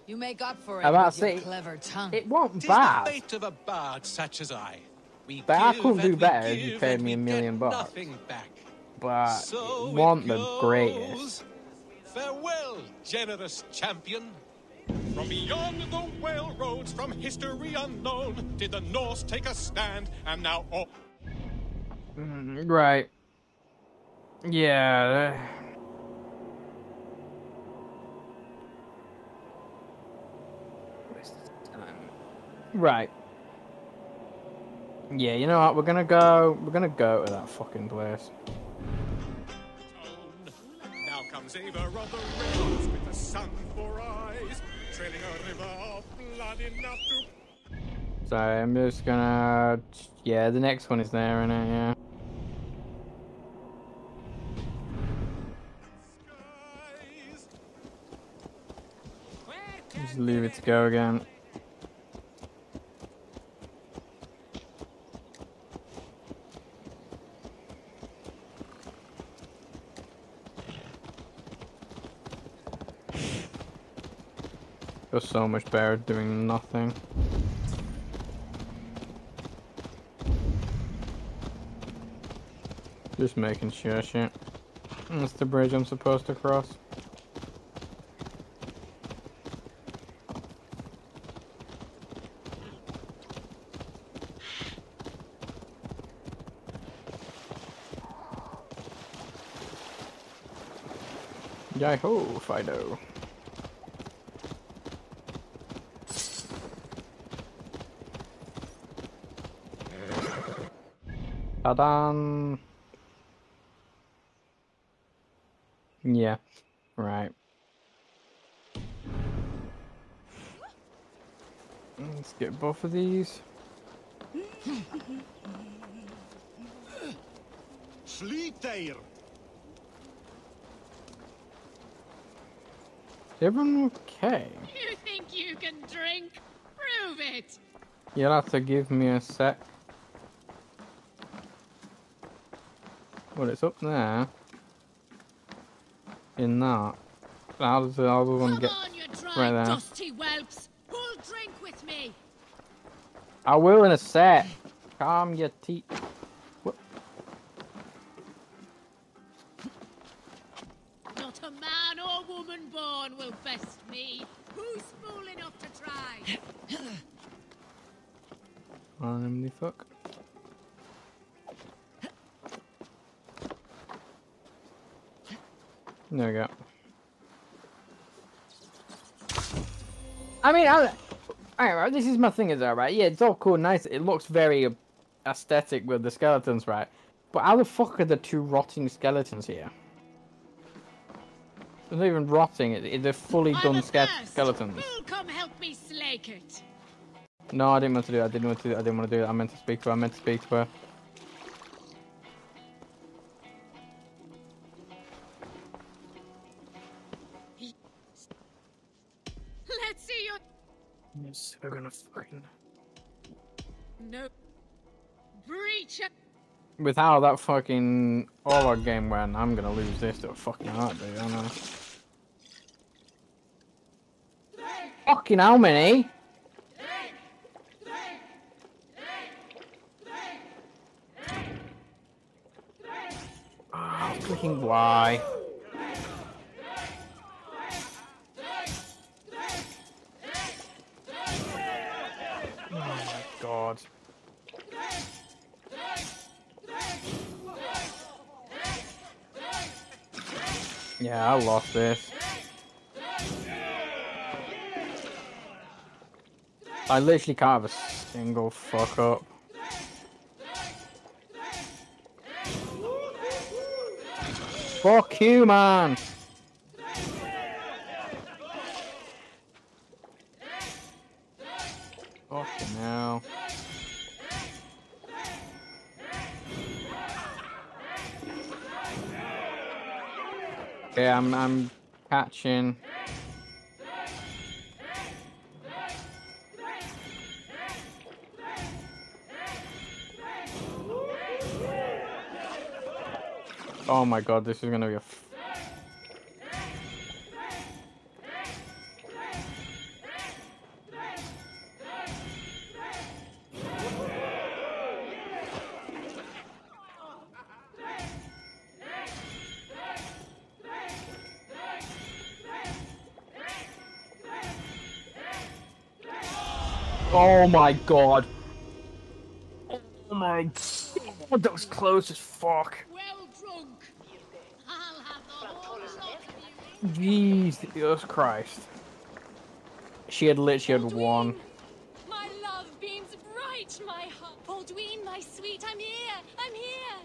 you make up for it with your clever tongue. It won't bad. It is the fate of a bard such as I. We but I couldn't do better if you paid me a million bucks. Back. But so you want the greatest. Farewell, generous champion. From beyond the whale roads, from history unknown, did the Norse take a stand, and now all... Mm, right. Yeah. Right. Yeah, you know what, we're gonna go, we're gonna go to that fucking place. Now comes Eivor of the Ravens with the sun for eyes, trailing a river of blood enough to... Sorry, I'm just gonna... Yeah, the next one is there, innit, yeah. Just leave it to go again. Just so much better doing nothing. Just making sure shit. That's the bridge I'm supposed to cross. Yay ho, Fido. Ta-da! Yeah, right. Let's get both of these. Sleep there. Everyone okay? You think you can drink? Prove it. You'll have to give me a sec. Well, it's up there. In that. How does the other one get on, you dry, right there? Dusty whelps. Who'll drink with me? I will in a sec. Calm your teeth. Not a man or woman born will best me. Who's fool enough to try? I'm the fuck. There we go. I mean, I, I, this is my thing, is that right? Yeah, it's all cool, nice. It looks very aesthetic with the skeletons, right? But how the fuck are the two rotting skeletons here? They're not even rotting. It, it, they're fully done ske skeletons. Come help me slake it. No, I didn't want to do it. I didn't want to. Do, I didn't want to do it. I meant to speak to her. I meant to speak to her. So we're gonna find. No. Breach. With how that fucking Orlog game went, I'm gonna lose this to a fucking heartbeat, aren't I? Drink. Fucking how many? Drink. Drink. Drink. Drink. Drink. Oh, fucking why? God. Yeah, I lost this. I literally can't have a single fuck up. Fuck you, man! Fucking hell. Okay, I'm I'm catching. Oh my god, this is gonna be a f Oh my god. Oh my god, that was close as fuck. Well drunk. I'll have the whole lot of you. Jesus Christ. She had literally had one. My love beams bright, my heart. Baldwin, my sweet, I'm here. I'm here.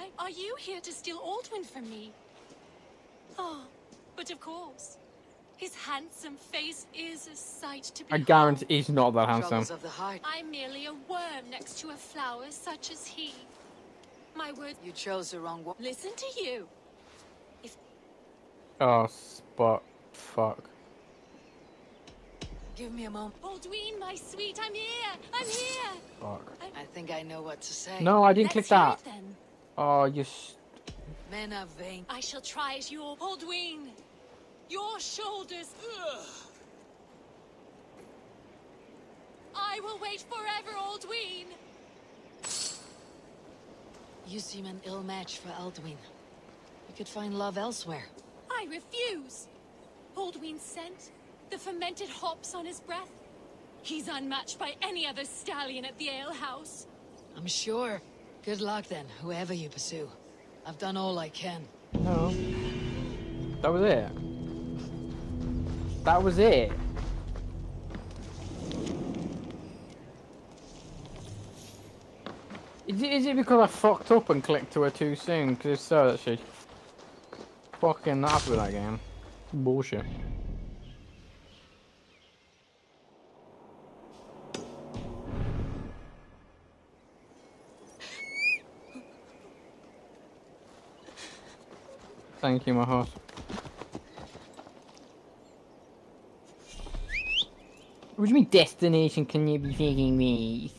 I, are you here to steal Aldwin from me? Oh, but of course. His handsome face is a sight to behold. I guarantee he's not that handsome. I'm merely a worm next to a flower such as he. My word, you chose the wrong one. Listen to you. If oh, spot. Fuck. Give me a moment. Baldwin, my sweet, I'm here. I'm here. Fuck. I think I know what to say. No, I didn't Let's click that. It, then. Oh, you. St Men are vain. I shall try as your Baldwin. Your shoulders. Ugh. I will wait forever, Alduin. You seem an ill match for Alduin. You could find love elsewhere. I refuse. Alduin's scent, the fermented hops on his breath. He's unmatched by any other stallion at the alehouse. I'm sure. Good luck then, whoever you pursue. I've done all I can. No. That was it. That was it. Is it, is it because I fucked up and clicked to her too soon? Because if so, that shit. Fucking happy with that game. Bullshit. Thank you, my heart. What do you mean destination? Can you be taking me?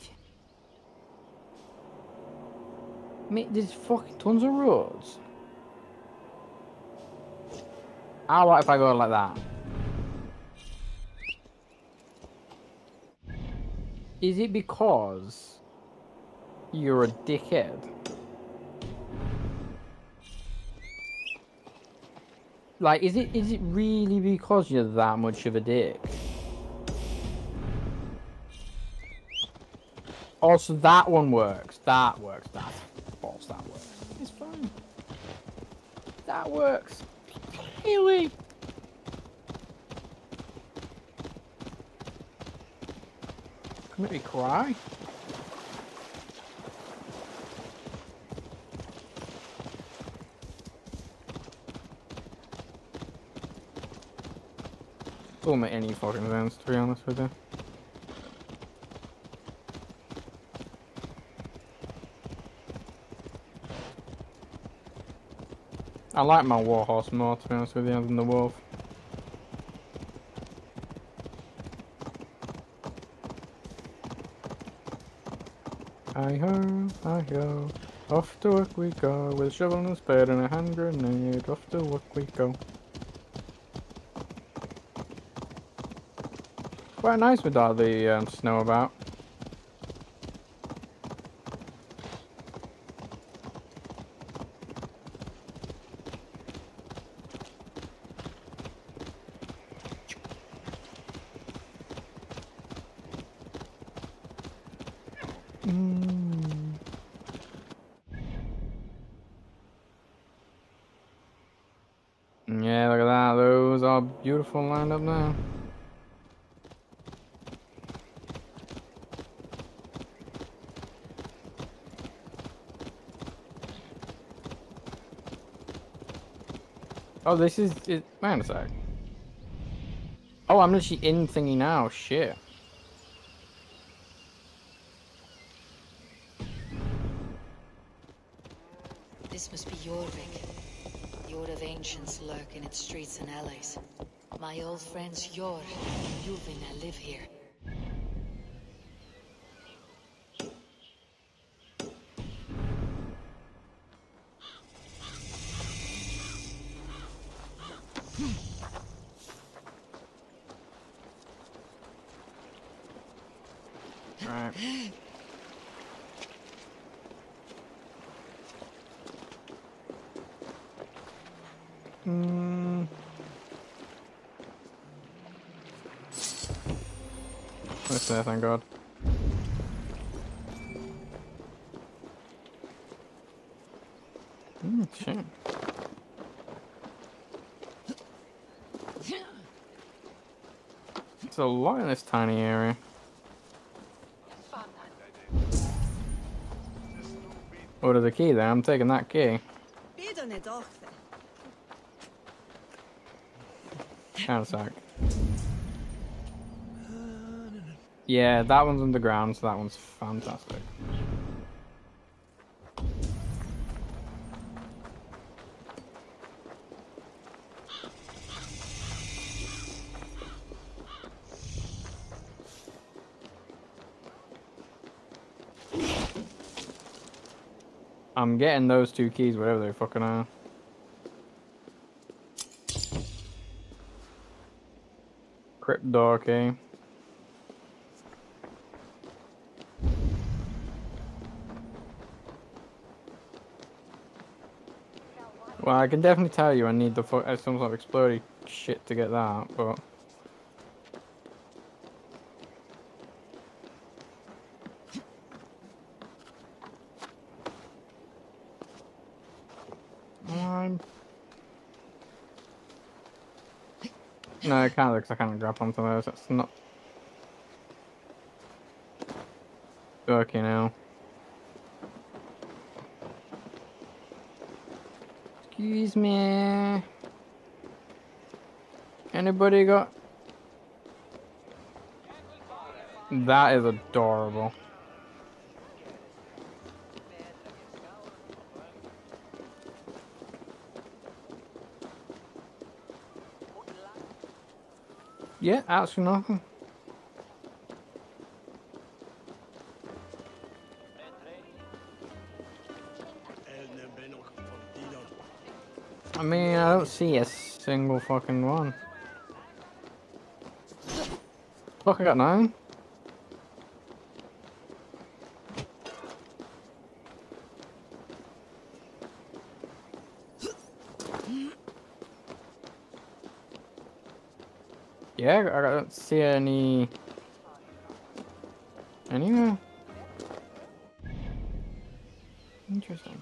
Mate, there's fucking tons of roads. Ah, what if I go like that? Is it because you're a dickhead? Like, is it is it really because you're that much of a dick? Also, that one works. That works. That false. That works. It's fine. That works. Really? Make me cry. Doesn't make any fucking sense, to be honest with you. I like my warhorse more, to be honest with you, than the wolf. Hi-ho, hi-ho, off to work we go, with a shovel and a spade and a hand grenade, off to work we go. Quite nice with all the um, snow about. Beautiful lined up now. Oh, this is it. Man, it's like. Oh, I'm literally in thingy now. Shit. This must be Jorvik. The Order of Ancients lurk in its streets and alleys. My old friends Jorun and Ljufvina live here. Right. Hmm. It's there, thank God. Mm, shit. There's a lot in this tiny area. Oh, there's a key there. I'm taking that key. Counter-sack. Yeah, that one's underground, so that one's fantastic. I'm getting those two keys, whatever they fucking are. Crypt door key. Well, I can definitely tell you I need the fuck some sort of explodey shit to get that, but um... no, I can't because I can't grab onto those. That's not working now. Excuse me. Anybody got? That is adorable. Yeah, absolutely nothing. I mean, I don't see a single fucking one. Fuck, I got nine. Yeah, I don't see any... anywhere. Interesting.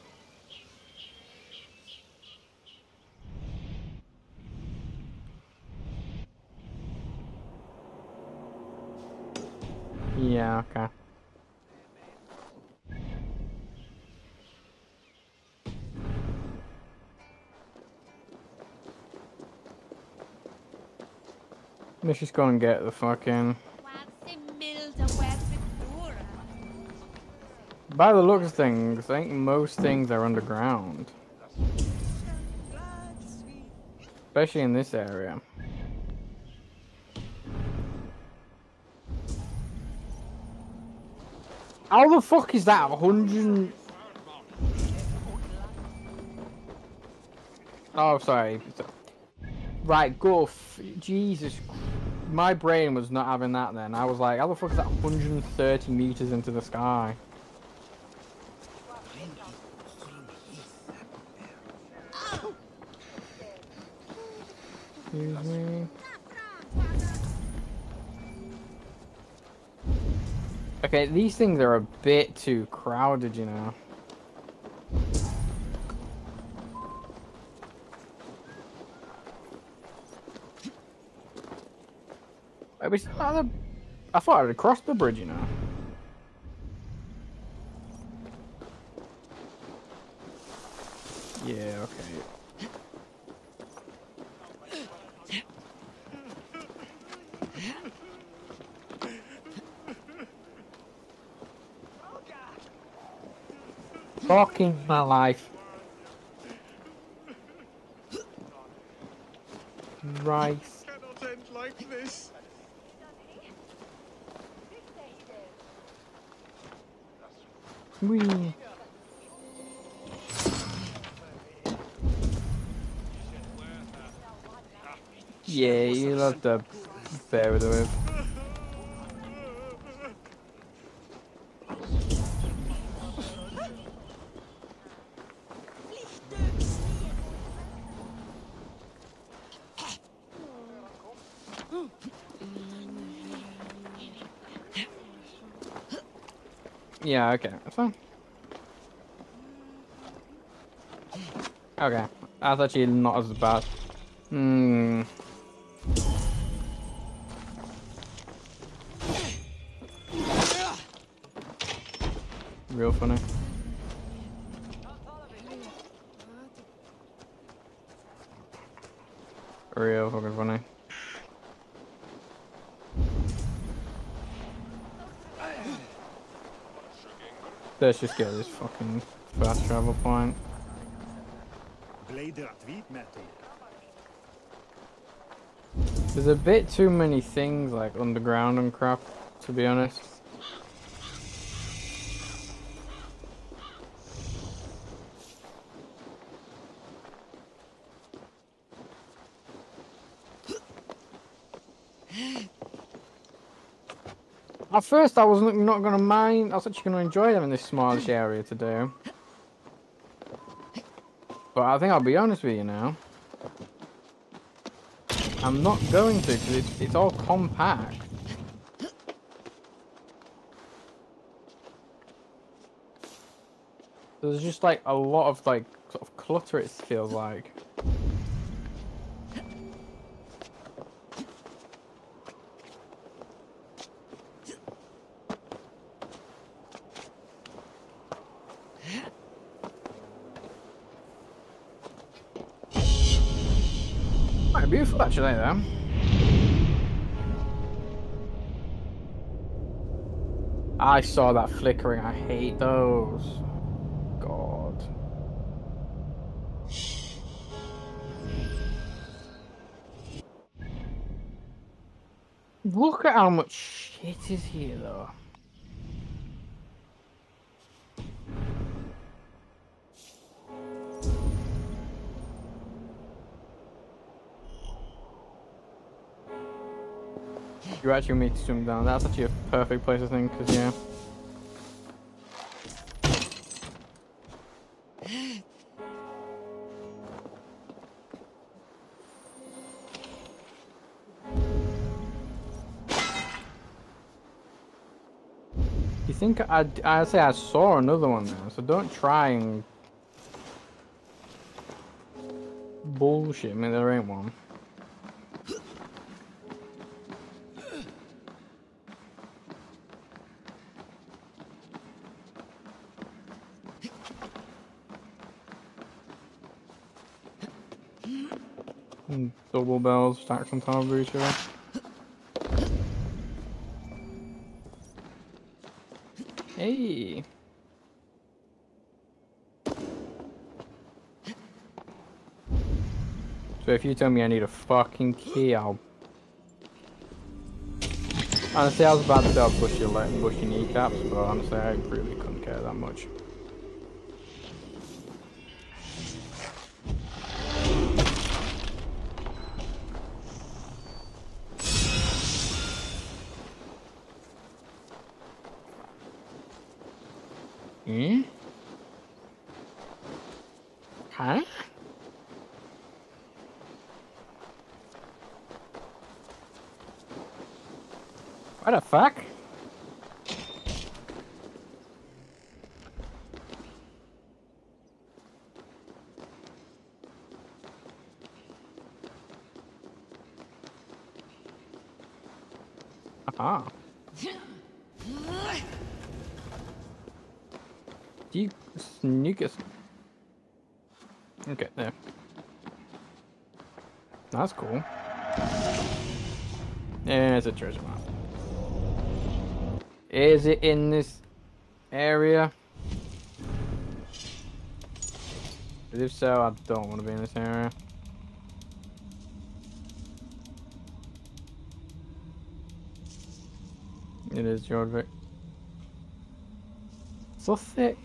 Yeah, okay. Let's just go and get the fucking... By the looks of things, I think most things are underground. Especially in this area. How the fuck is that? one hundred... Oh, sorry. Right, go. Jesus Christ. My brain was not having that then. I was like, how the fuck is that one hundred thirty meters into the sky? Excuse me. Okay, these things are a bit too crowded, you know. I was I thought I would have crossed the bridge, you know. Yeah, okay. Fucking my life. Rice. Cannot end like this. We. Yeah, you'll have to bear with it. Yeah, okay, that's fine. Okay, that's actually not as bad. Hmm. Real funny. Real fucking funny. Let's just get this fucking fast travel point. There's a bit too many things like underground and crap, to be honest. At first I was not going to mind, I was actually going to enjoy them in this smallish area to do. But I think I'll be honest with you now. I'm not going to, because it's, it's all compact. There's just like a lot of like, sort of clutter it feels like. Beautiful actually though. I saw that flickering, I hate those. God. Look at how much shit is here, though. You actually need to zoom down. That's actually a perfect place, I think, because, yeah. I think I, I say I saw another one now, so don't try and bullshit me, there ain't one. And double bells stacked on top of each other. Hey. So if you tell me I need a fucking key, I'll... Honestly, I was about to say I'll push your leg and push your kneecaps, but honestly, I really couldn't care that much. Fuck. Aha. You sneakers. Okay, there. That's cool. There's a treasure map. Is it in this area? If so, I don't want to be in this area. It is Jorvik. So thick.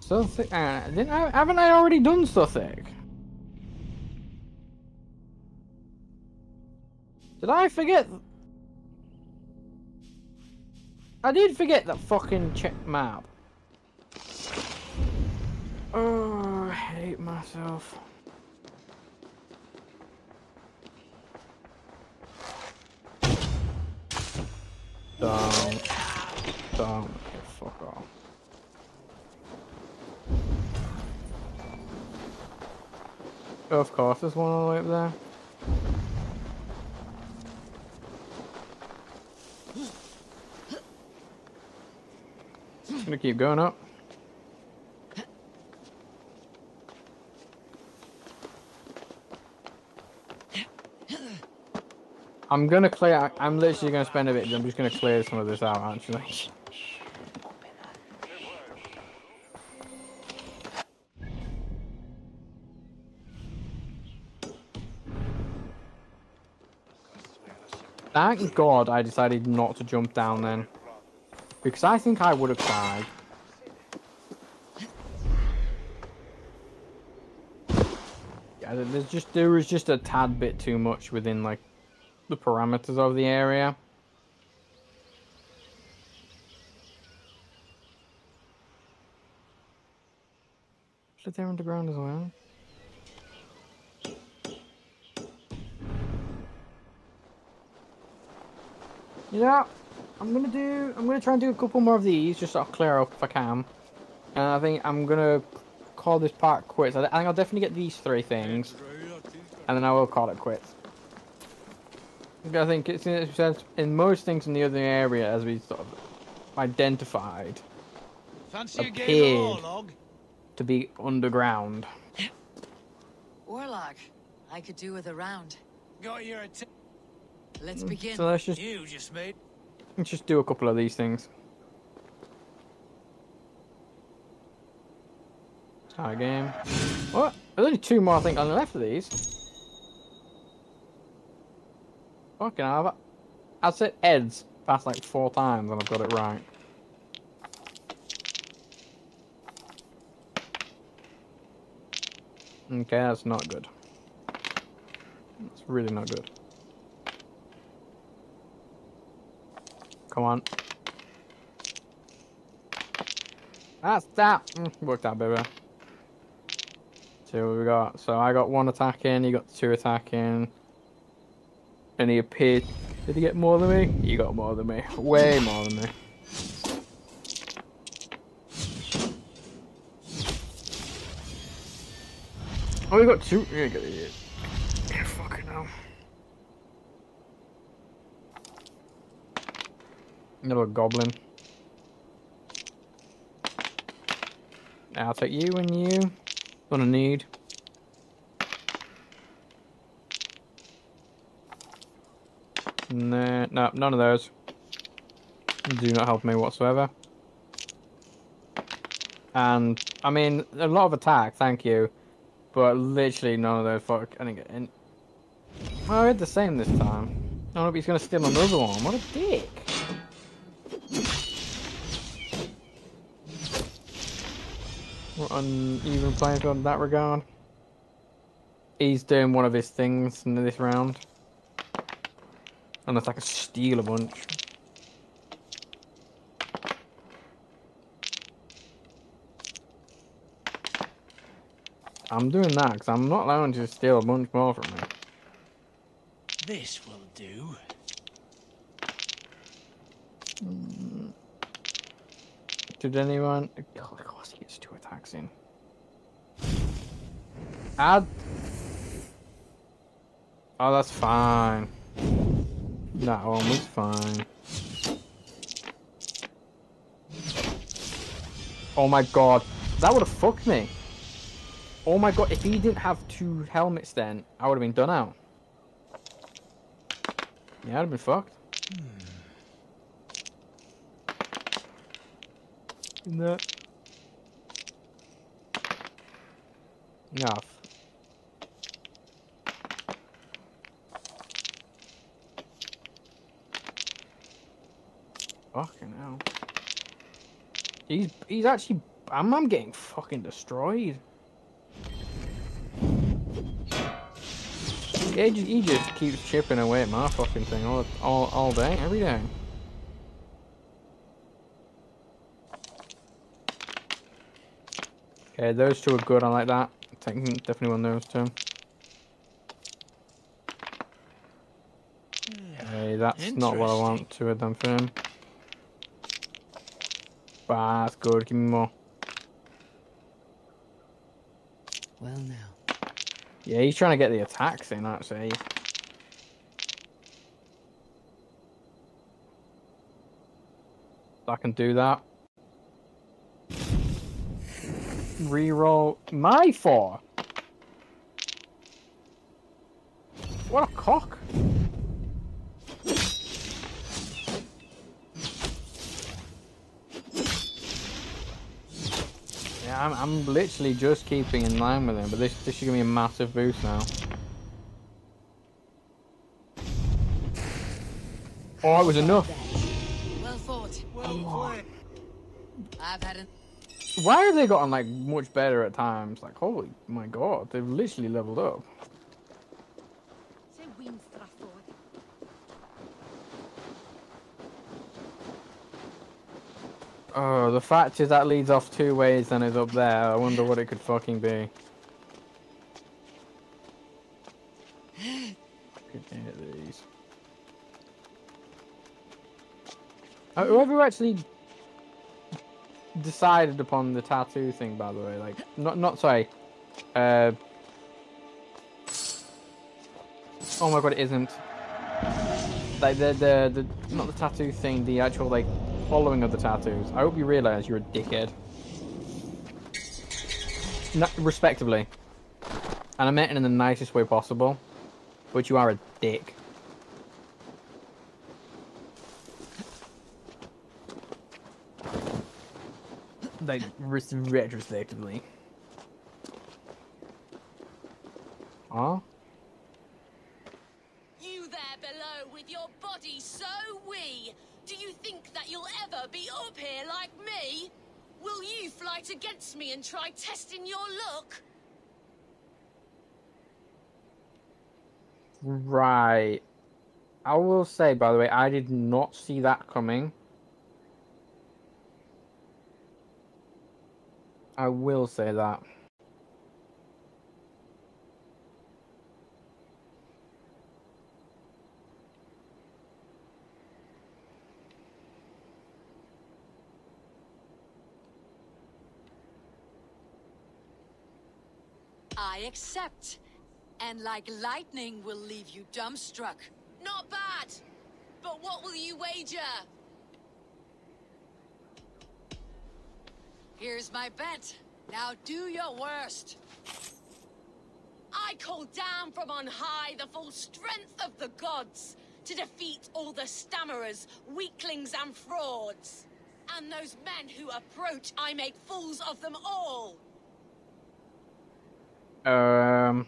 So thick. Uh, didn't I, haven't I already done so thick? Did I forget? I did forget that fucking check map. Oh, I hate myself. Don't. Don't. Okay, fuck off. Of course, there's one all the way up there. I'm gonna keep going up. I'm gonna clear. I'm literally gonna spend a bit. I'm just gonna clear some of this out, actually. Thank God I decided not to jump down then. Because I think I would have died. Yeah, there's just there was just a tad bit too much within like the parameters of the area. Is there underground as well? Yeah. I'm gonna do. I'm gonna try and do a couple more of these, just sort of clear up if I can. And I think I'm gonna call this part quits. I think I'll definitely get these three things, and then I will call it quits. I think it's in, it's in most things in the other area, as we sort of identified, Fancy appeared to be underground. Orlog, I could do with a round. Got your att- Let's begin. So let's just. You just made. Let's just do a couple of these things. Start a game. What? There's only two more, I think, on the left of these. Fucking hell. I said heads past like four times and I've got it right. Okay, that's not good. That's really not good. Come on. That's that. Mm, worked out, baby. So what we got? So I got one attacking, you got two attacking. And he appeared. Did he get more than me? You got more than me. Way more than me. Oh, we got two. Yeah, get it. Yeah, fucking hell. Another goblin. I'll take you and you. Gonna need. No, no, none of those. Do not help me whatsoever. And I mean, a lot of attack. Thank you. But literally none of those fuck. I didn't get in. Oh, I did the same this time. Oh, but he's gonna steal another one. What a dick. What an even playing field in that regard. He's doing one of his things in this round. Unless I can steal a bunch. I'm doing that because I'm not allowing you to steal a bunch more from me. This will do. Mm. Did anyone? God, of course he gets two attacks in. Add. Oh, that's fine. That one was fine. Oh my god, that would have fucked me. Oh my god, if he didn't have two helmets then, I would have been done out. Yeah, I'd have been fucked. Hmm. No. Enough. Fucking hell. He's, he's actually... I'm, I'm getting fucking destroyed. He just, he just keeps chipping away at my fucking thing all, all, all day, every day. Okay, those two are good. I like that. I think definitely want those two. Okay, that's not what I want. Two of them for him. Bah, that's good. Give me more. Well now. Yeah, he's trying to get the attacks in, actually. I can do that. Reroll my four. What a cock. I'm, I'm literally just keeping in line with him, but this, this should give me a massive boost now. Oh, it was enough. Well fought. Well I've had it. Why have they gotten like much better at times? Like, holy my god, they've literally leveled up. Oh, the fact is that leads off two ways and is up there. I wonder what it could fucking be. I could hit these. Oh, whoever actually decided upon the tattoo thing, by the way, like, not, not sorry. Uh, oh my god, it isn't. Like, the, the, the, not the tattoo thing, the actual, like, following of the tattoos. I hope you realise you're a dickhead. No, respectively. And I meant it in the nicest way possible. But you are a dick. Like, retrospectively. Huh? You there below with your body so wee. Do you think that you'll ever be up here like me? Will you flight against me and try testing your luck? Right. I will say, by the way, I did not see that coming. I will say that. I accept. And like lightning will leave you dumbstruck. Not bad. But what will you wager? Here's my bet. Now do your worst. I call down from on high the full strength of the gods to defeat all the stammerers, weaklings, and frauds. And those men who approach, I make fools of them all. Um...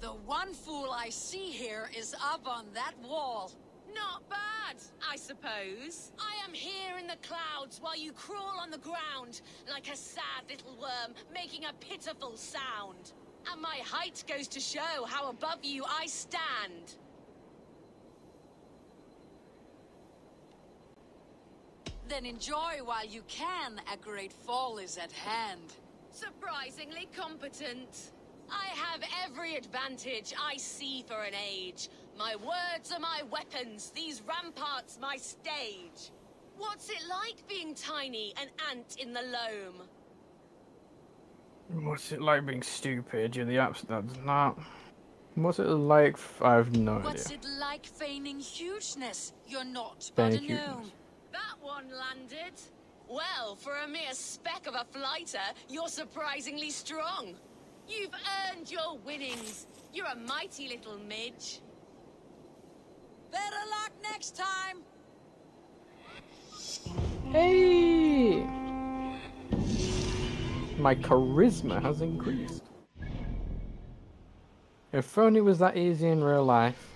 The one fool I see here is up on that wall. Not bad, I suppose. I am here in the clouds while you crawl on the ground like a sad little worm making a pitiful sound. And my height goes to show how above you I stand. Then enjoy while you can. A great fall is at hand. Surprisingly competent. I have every advantage I see for an age. My words are my weapons, these ramparts my stage. What's it like being tiny, an ant in the loam? What's it like being stupid? You're the absence, not. What's it like? I've no idea. What's it like feigning hugeness? You're not but a gnome. That one landed. Well, for a mere speck of a flighter, you're surprisingly strong. You've earned your winnings. You're a mighty little midge. Better luck next time. Hey! My charisma has increased. If only it was that easy in real life.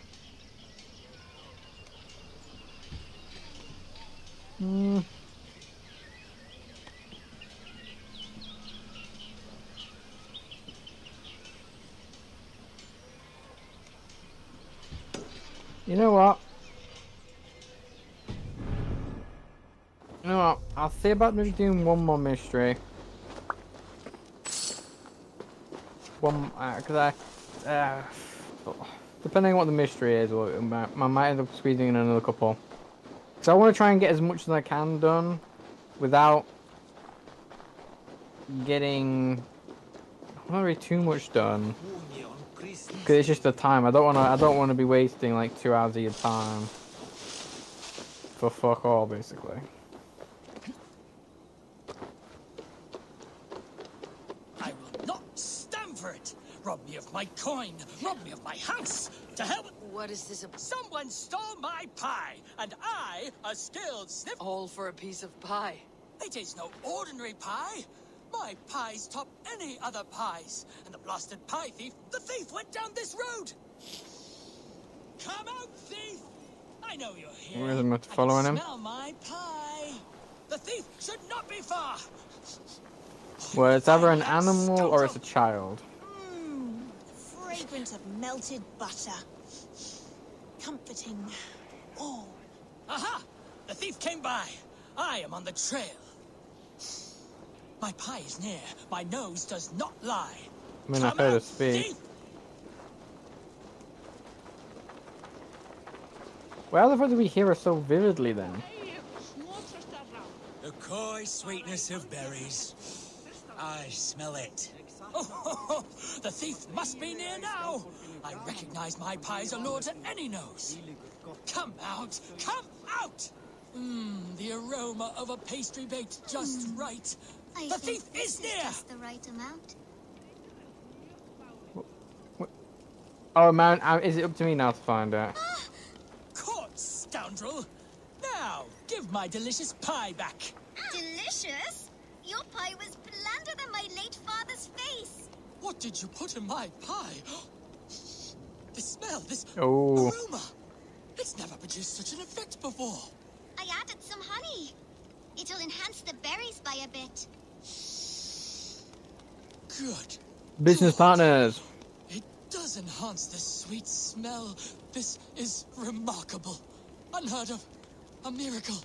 Hmm. You know what? You know what? I'll see about just doing one more mystery. One, uh, cause I, uh, depending on what the mystery is, I might end up squeezing in another couple. So I want to try and get as much as I can done without getting not really too much done. Cause it's just the time. I don't wanna. I don't wanna be wasting like two hours of your time for fuck all, basically. I will not stand for it. Rob me of my coin. Rob me of my house. To hell. What is this? Someone stole my pie, and I, a skilled sniffer. All for a piece of pie. It is no ordinary pie. My pies top any other pies, and the blasted pie thief, the thief went down this road! Come out, thief! I know you're here. Where is it following him? Smell my pie! The thief should not be far! Well, it's either an animal or it's a child. Mmm, the fragrance of melted butter. Comforting. Oh. Aha! The thief came by. I am on the trail. My pie is near. My nose does not lie. I mean, I've heard of speed. Well, the fact that we hear her so vividly then. The coy sweetness of berries. I smell it. Oh, ho, ho. The thief must be near now. I recognize my pie's allure to any nose. Come out. Come out. Mmm, the aroma of a pastry baked just mm. right. I the thief is near! Just the right amount. What, what? Oh man, is it up to me now to find out? Ah! Caught, scoundrel! Now, give my delicious pie back. Delicious? Your pie was blander than my late father's face. What did you put in my pie? The smell, this oh. aroma. It's never produced such an effect before. I added some honey. It'll enhance the berries by a bit. Good. Business Good. partners. It does enhance this sweet smell. This is remarkable. Unheard of. A miracle.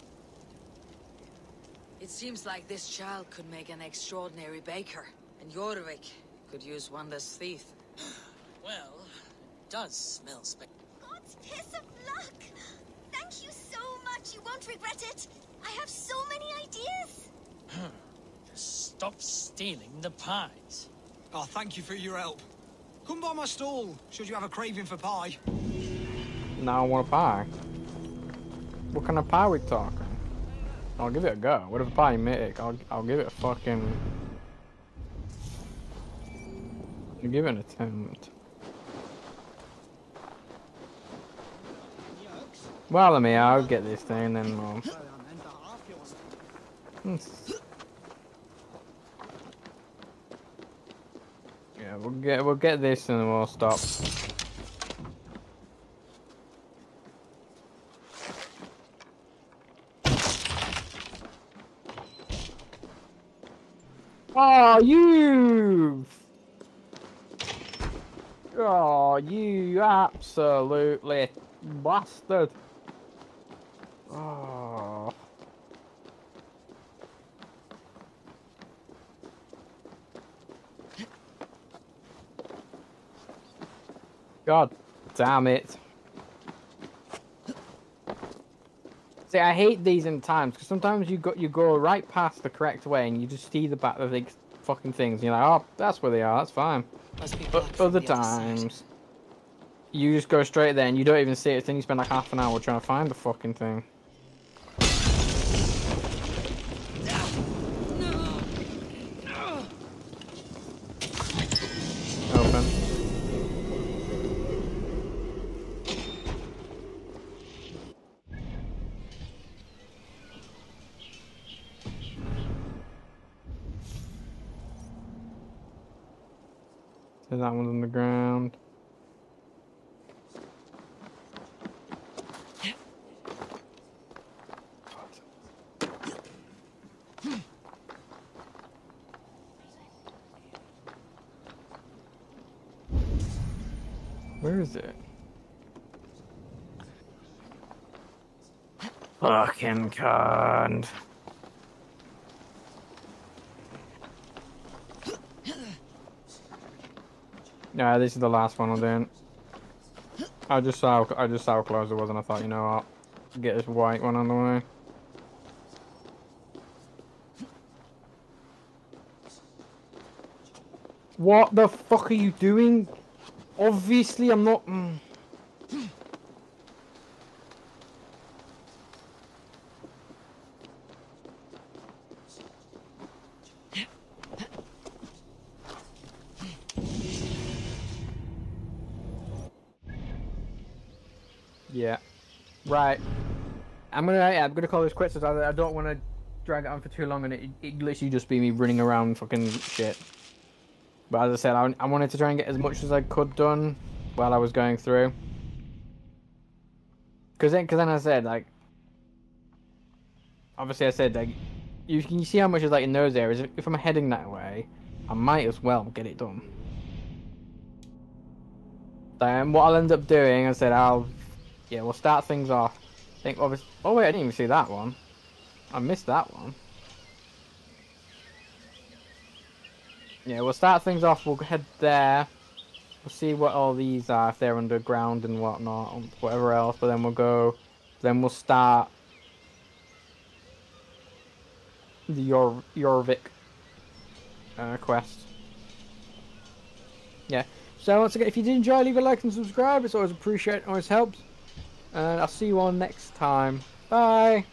It seems like this child could make an extraordinary baker. And Jorvik could use Wanda's thief. Well, it does smell spec- God's piss of luck! Thank you so much, you won't regret it! I have so many ideas! Stop stealing the pies. Oh, thank you for your help. Come by my stall, should you have a craving for pie. Now I want a pie. What kind of pie we talking? I'll give it a go. What if a pie you make? I'll, I'll give it a fucking... I'll give it an attempt. Well, I mean, I'll get this thing and then we'll... Yeah, we'll get we'll get this and then we'll stop. Oh, you! Oh, you absolutely bastard! Oh. God damn it. See, I hate these in times, because sometimes you go, you go right past the correct way and you just see the back of the fucking things. And you're like, oh, that's where they are, that's fine. But other times, you just go straight there and you don't even see it. Then you spend like half an hour trying to find the fucking thing. That one's on the ground. Where is it? Fucking cunt. Yeah, this is the last one I'm doing. I just saw how, I just saw how close it was, and I thought, you know what, I'll get this white one on the way. What the fuck are you doing? Obviously, I'm not. Mm. Yeah, right. I'm gonna yeah, I'm gonna call this quits. I don't want to drag it on for too long, and it it literally just be me running around fucking shit. But as I said, I, I wanted to try and get as much as I could done while I was going through. Cause then, cause then I said like, obviously I said like, you can you see how much is like in those areas. If, if I'm heading that way, I might as well get it done. Then what I'll end up doing, I said I'll. Yeah, we'll start things off. I think obviously. Oh wait, I didn't even see that one. I missed that one. Yeah, we'll start things off. We'll head there. We'll see what all these are, if they're underground and whatnot, and whatever else. But then we'll go. Then we'll start the Yor Jorvik uh, quest. Yeah. So once again, if you did enjoy, leave a like and subscribe. It's always appreciated. Always helps. And I'll see you all next time. Bye!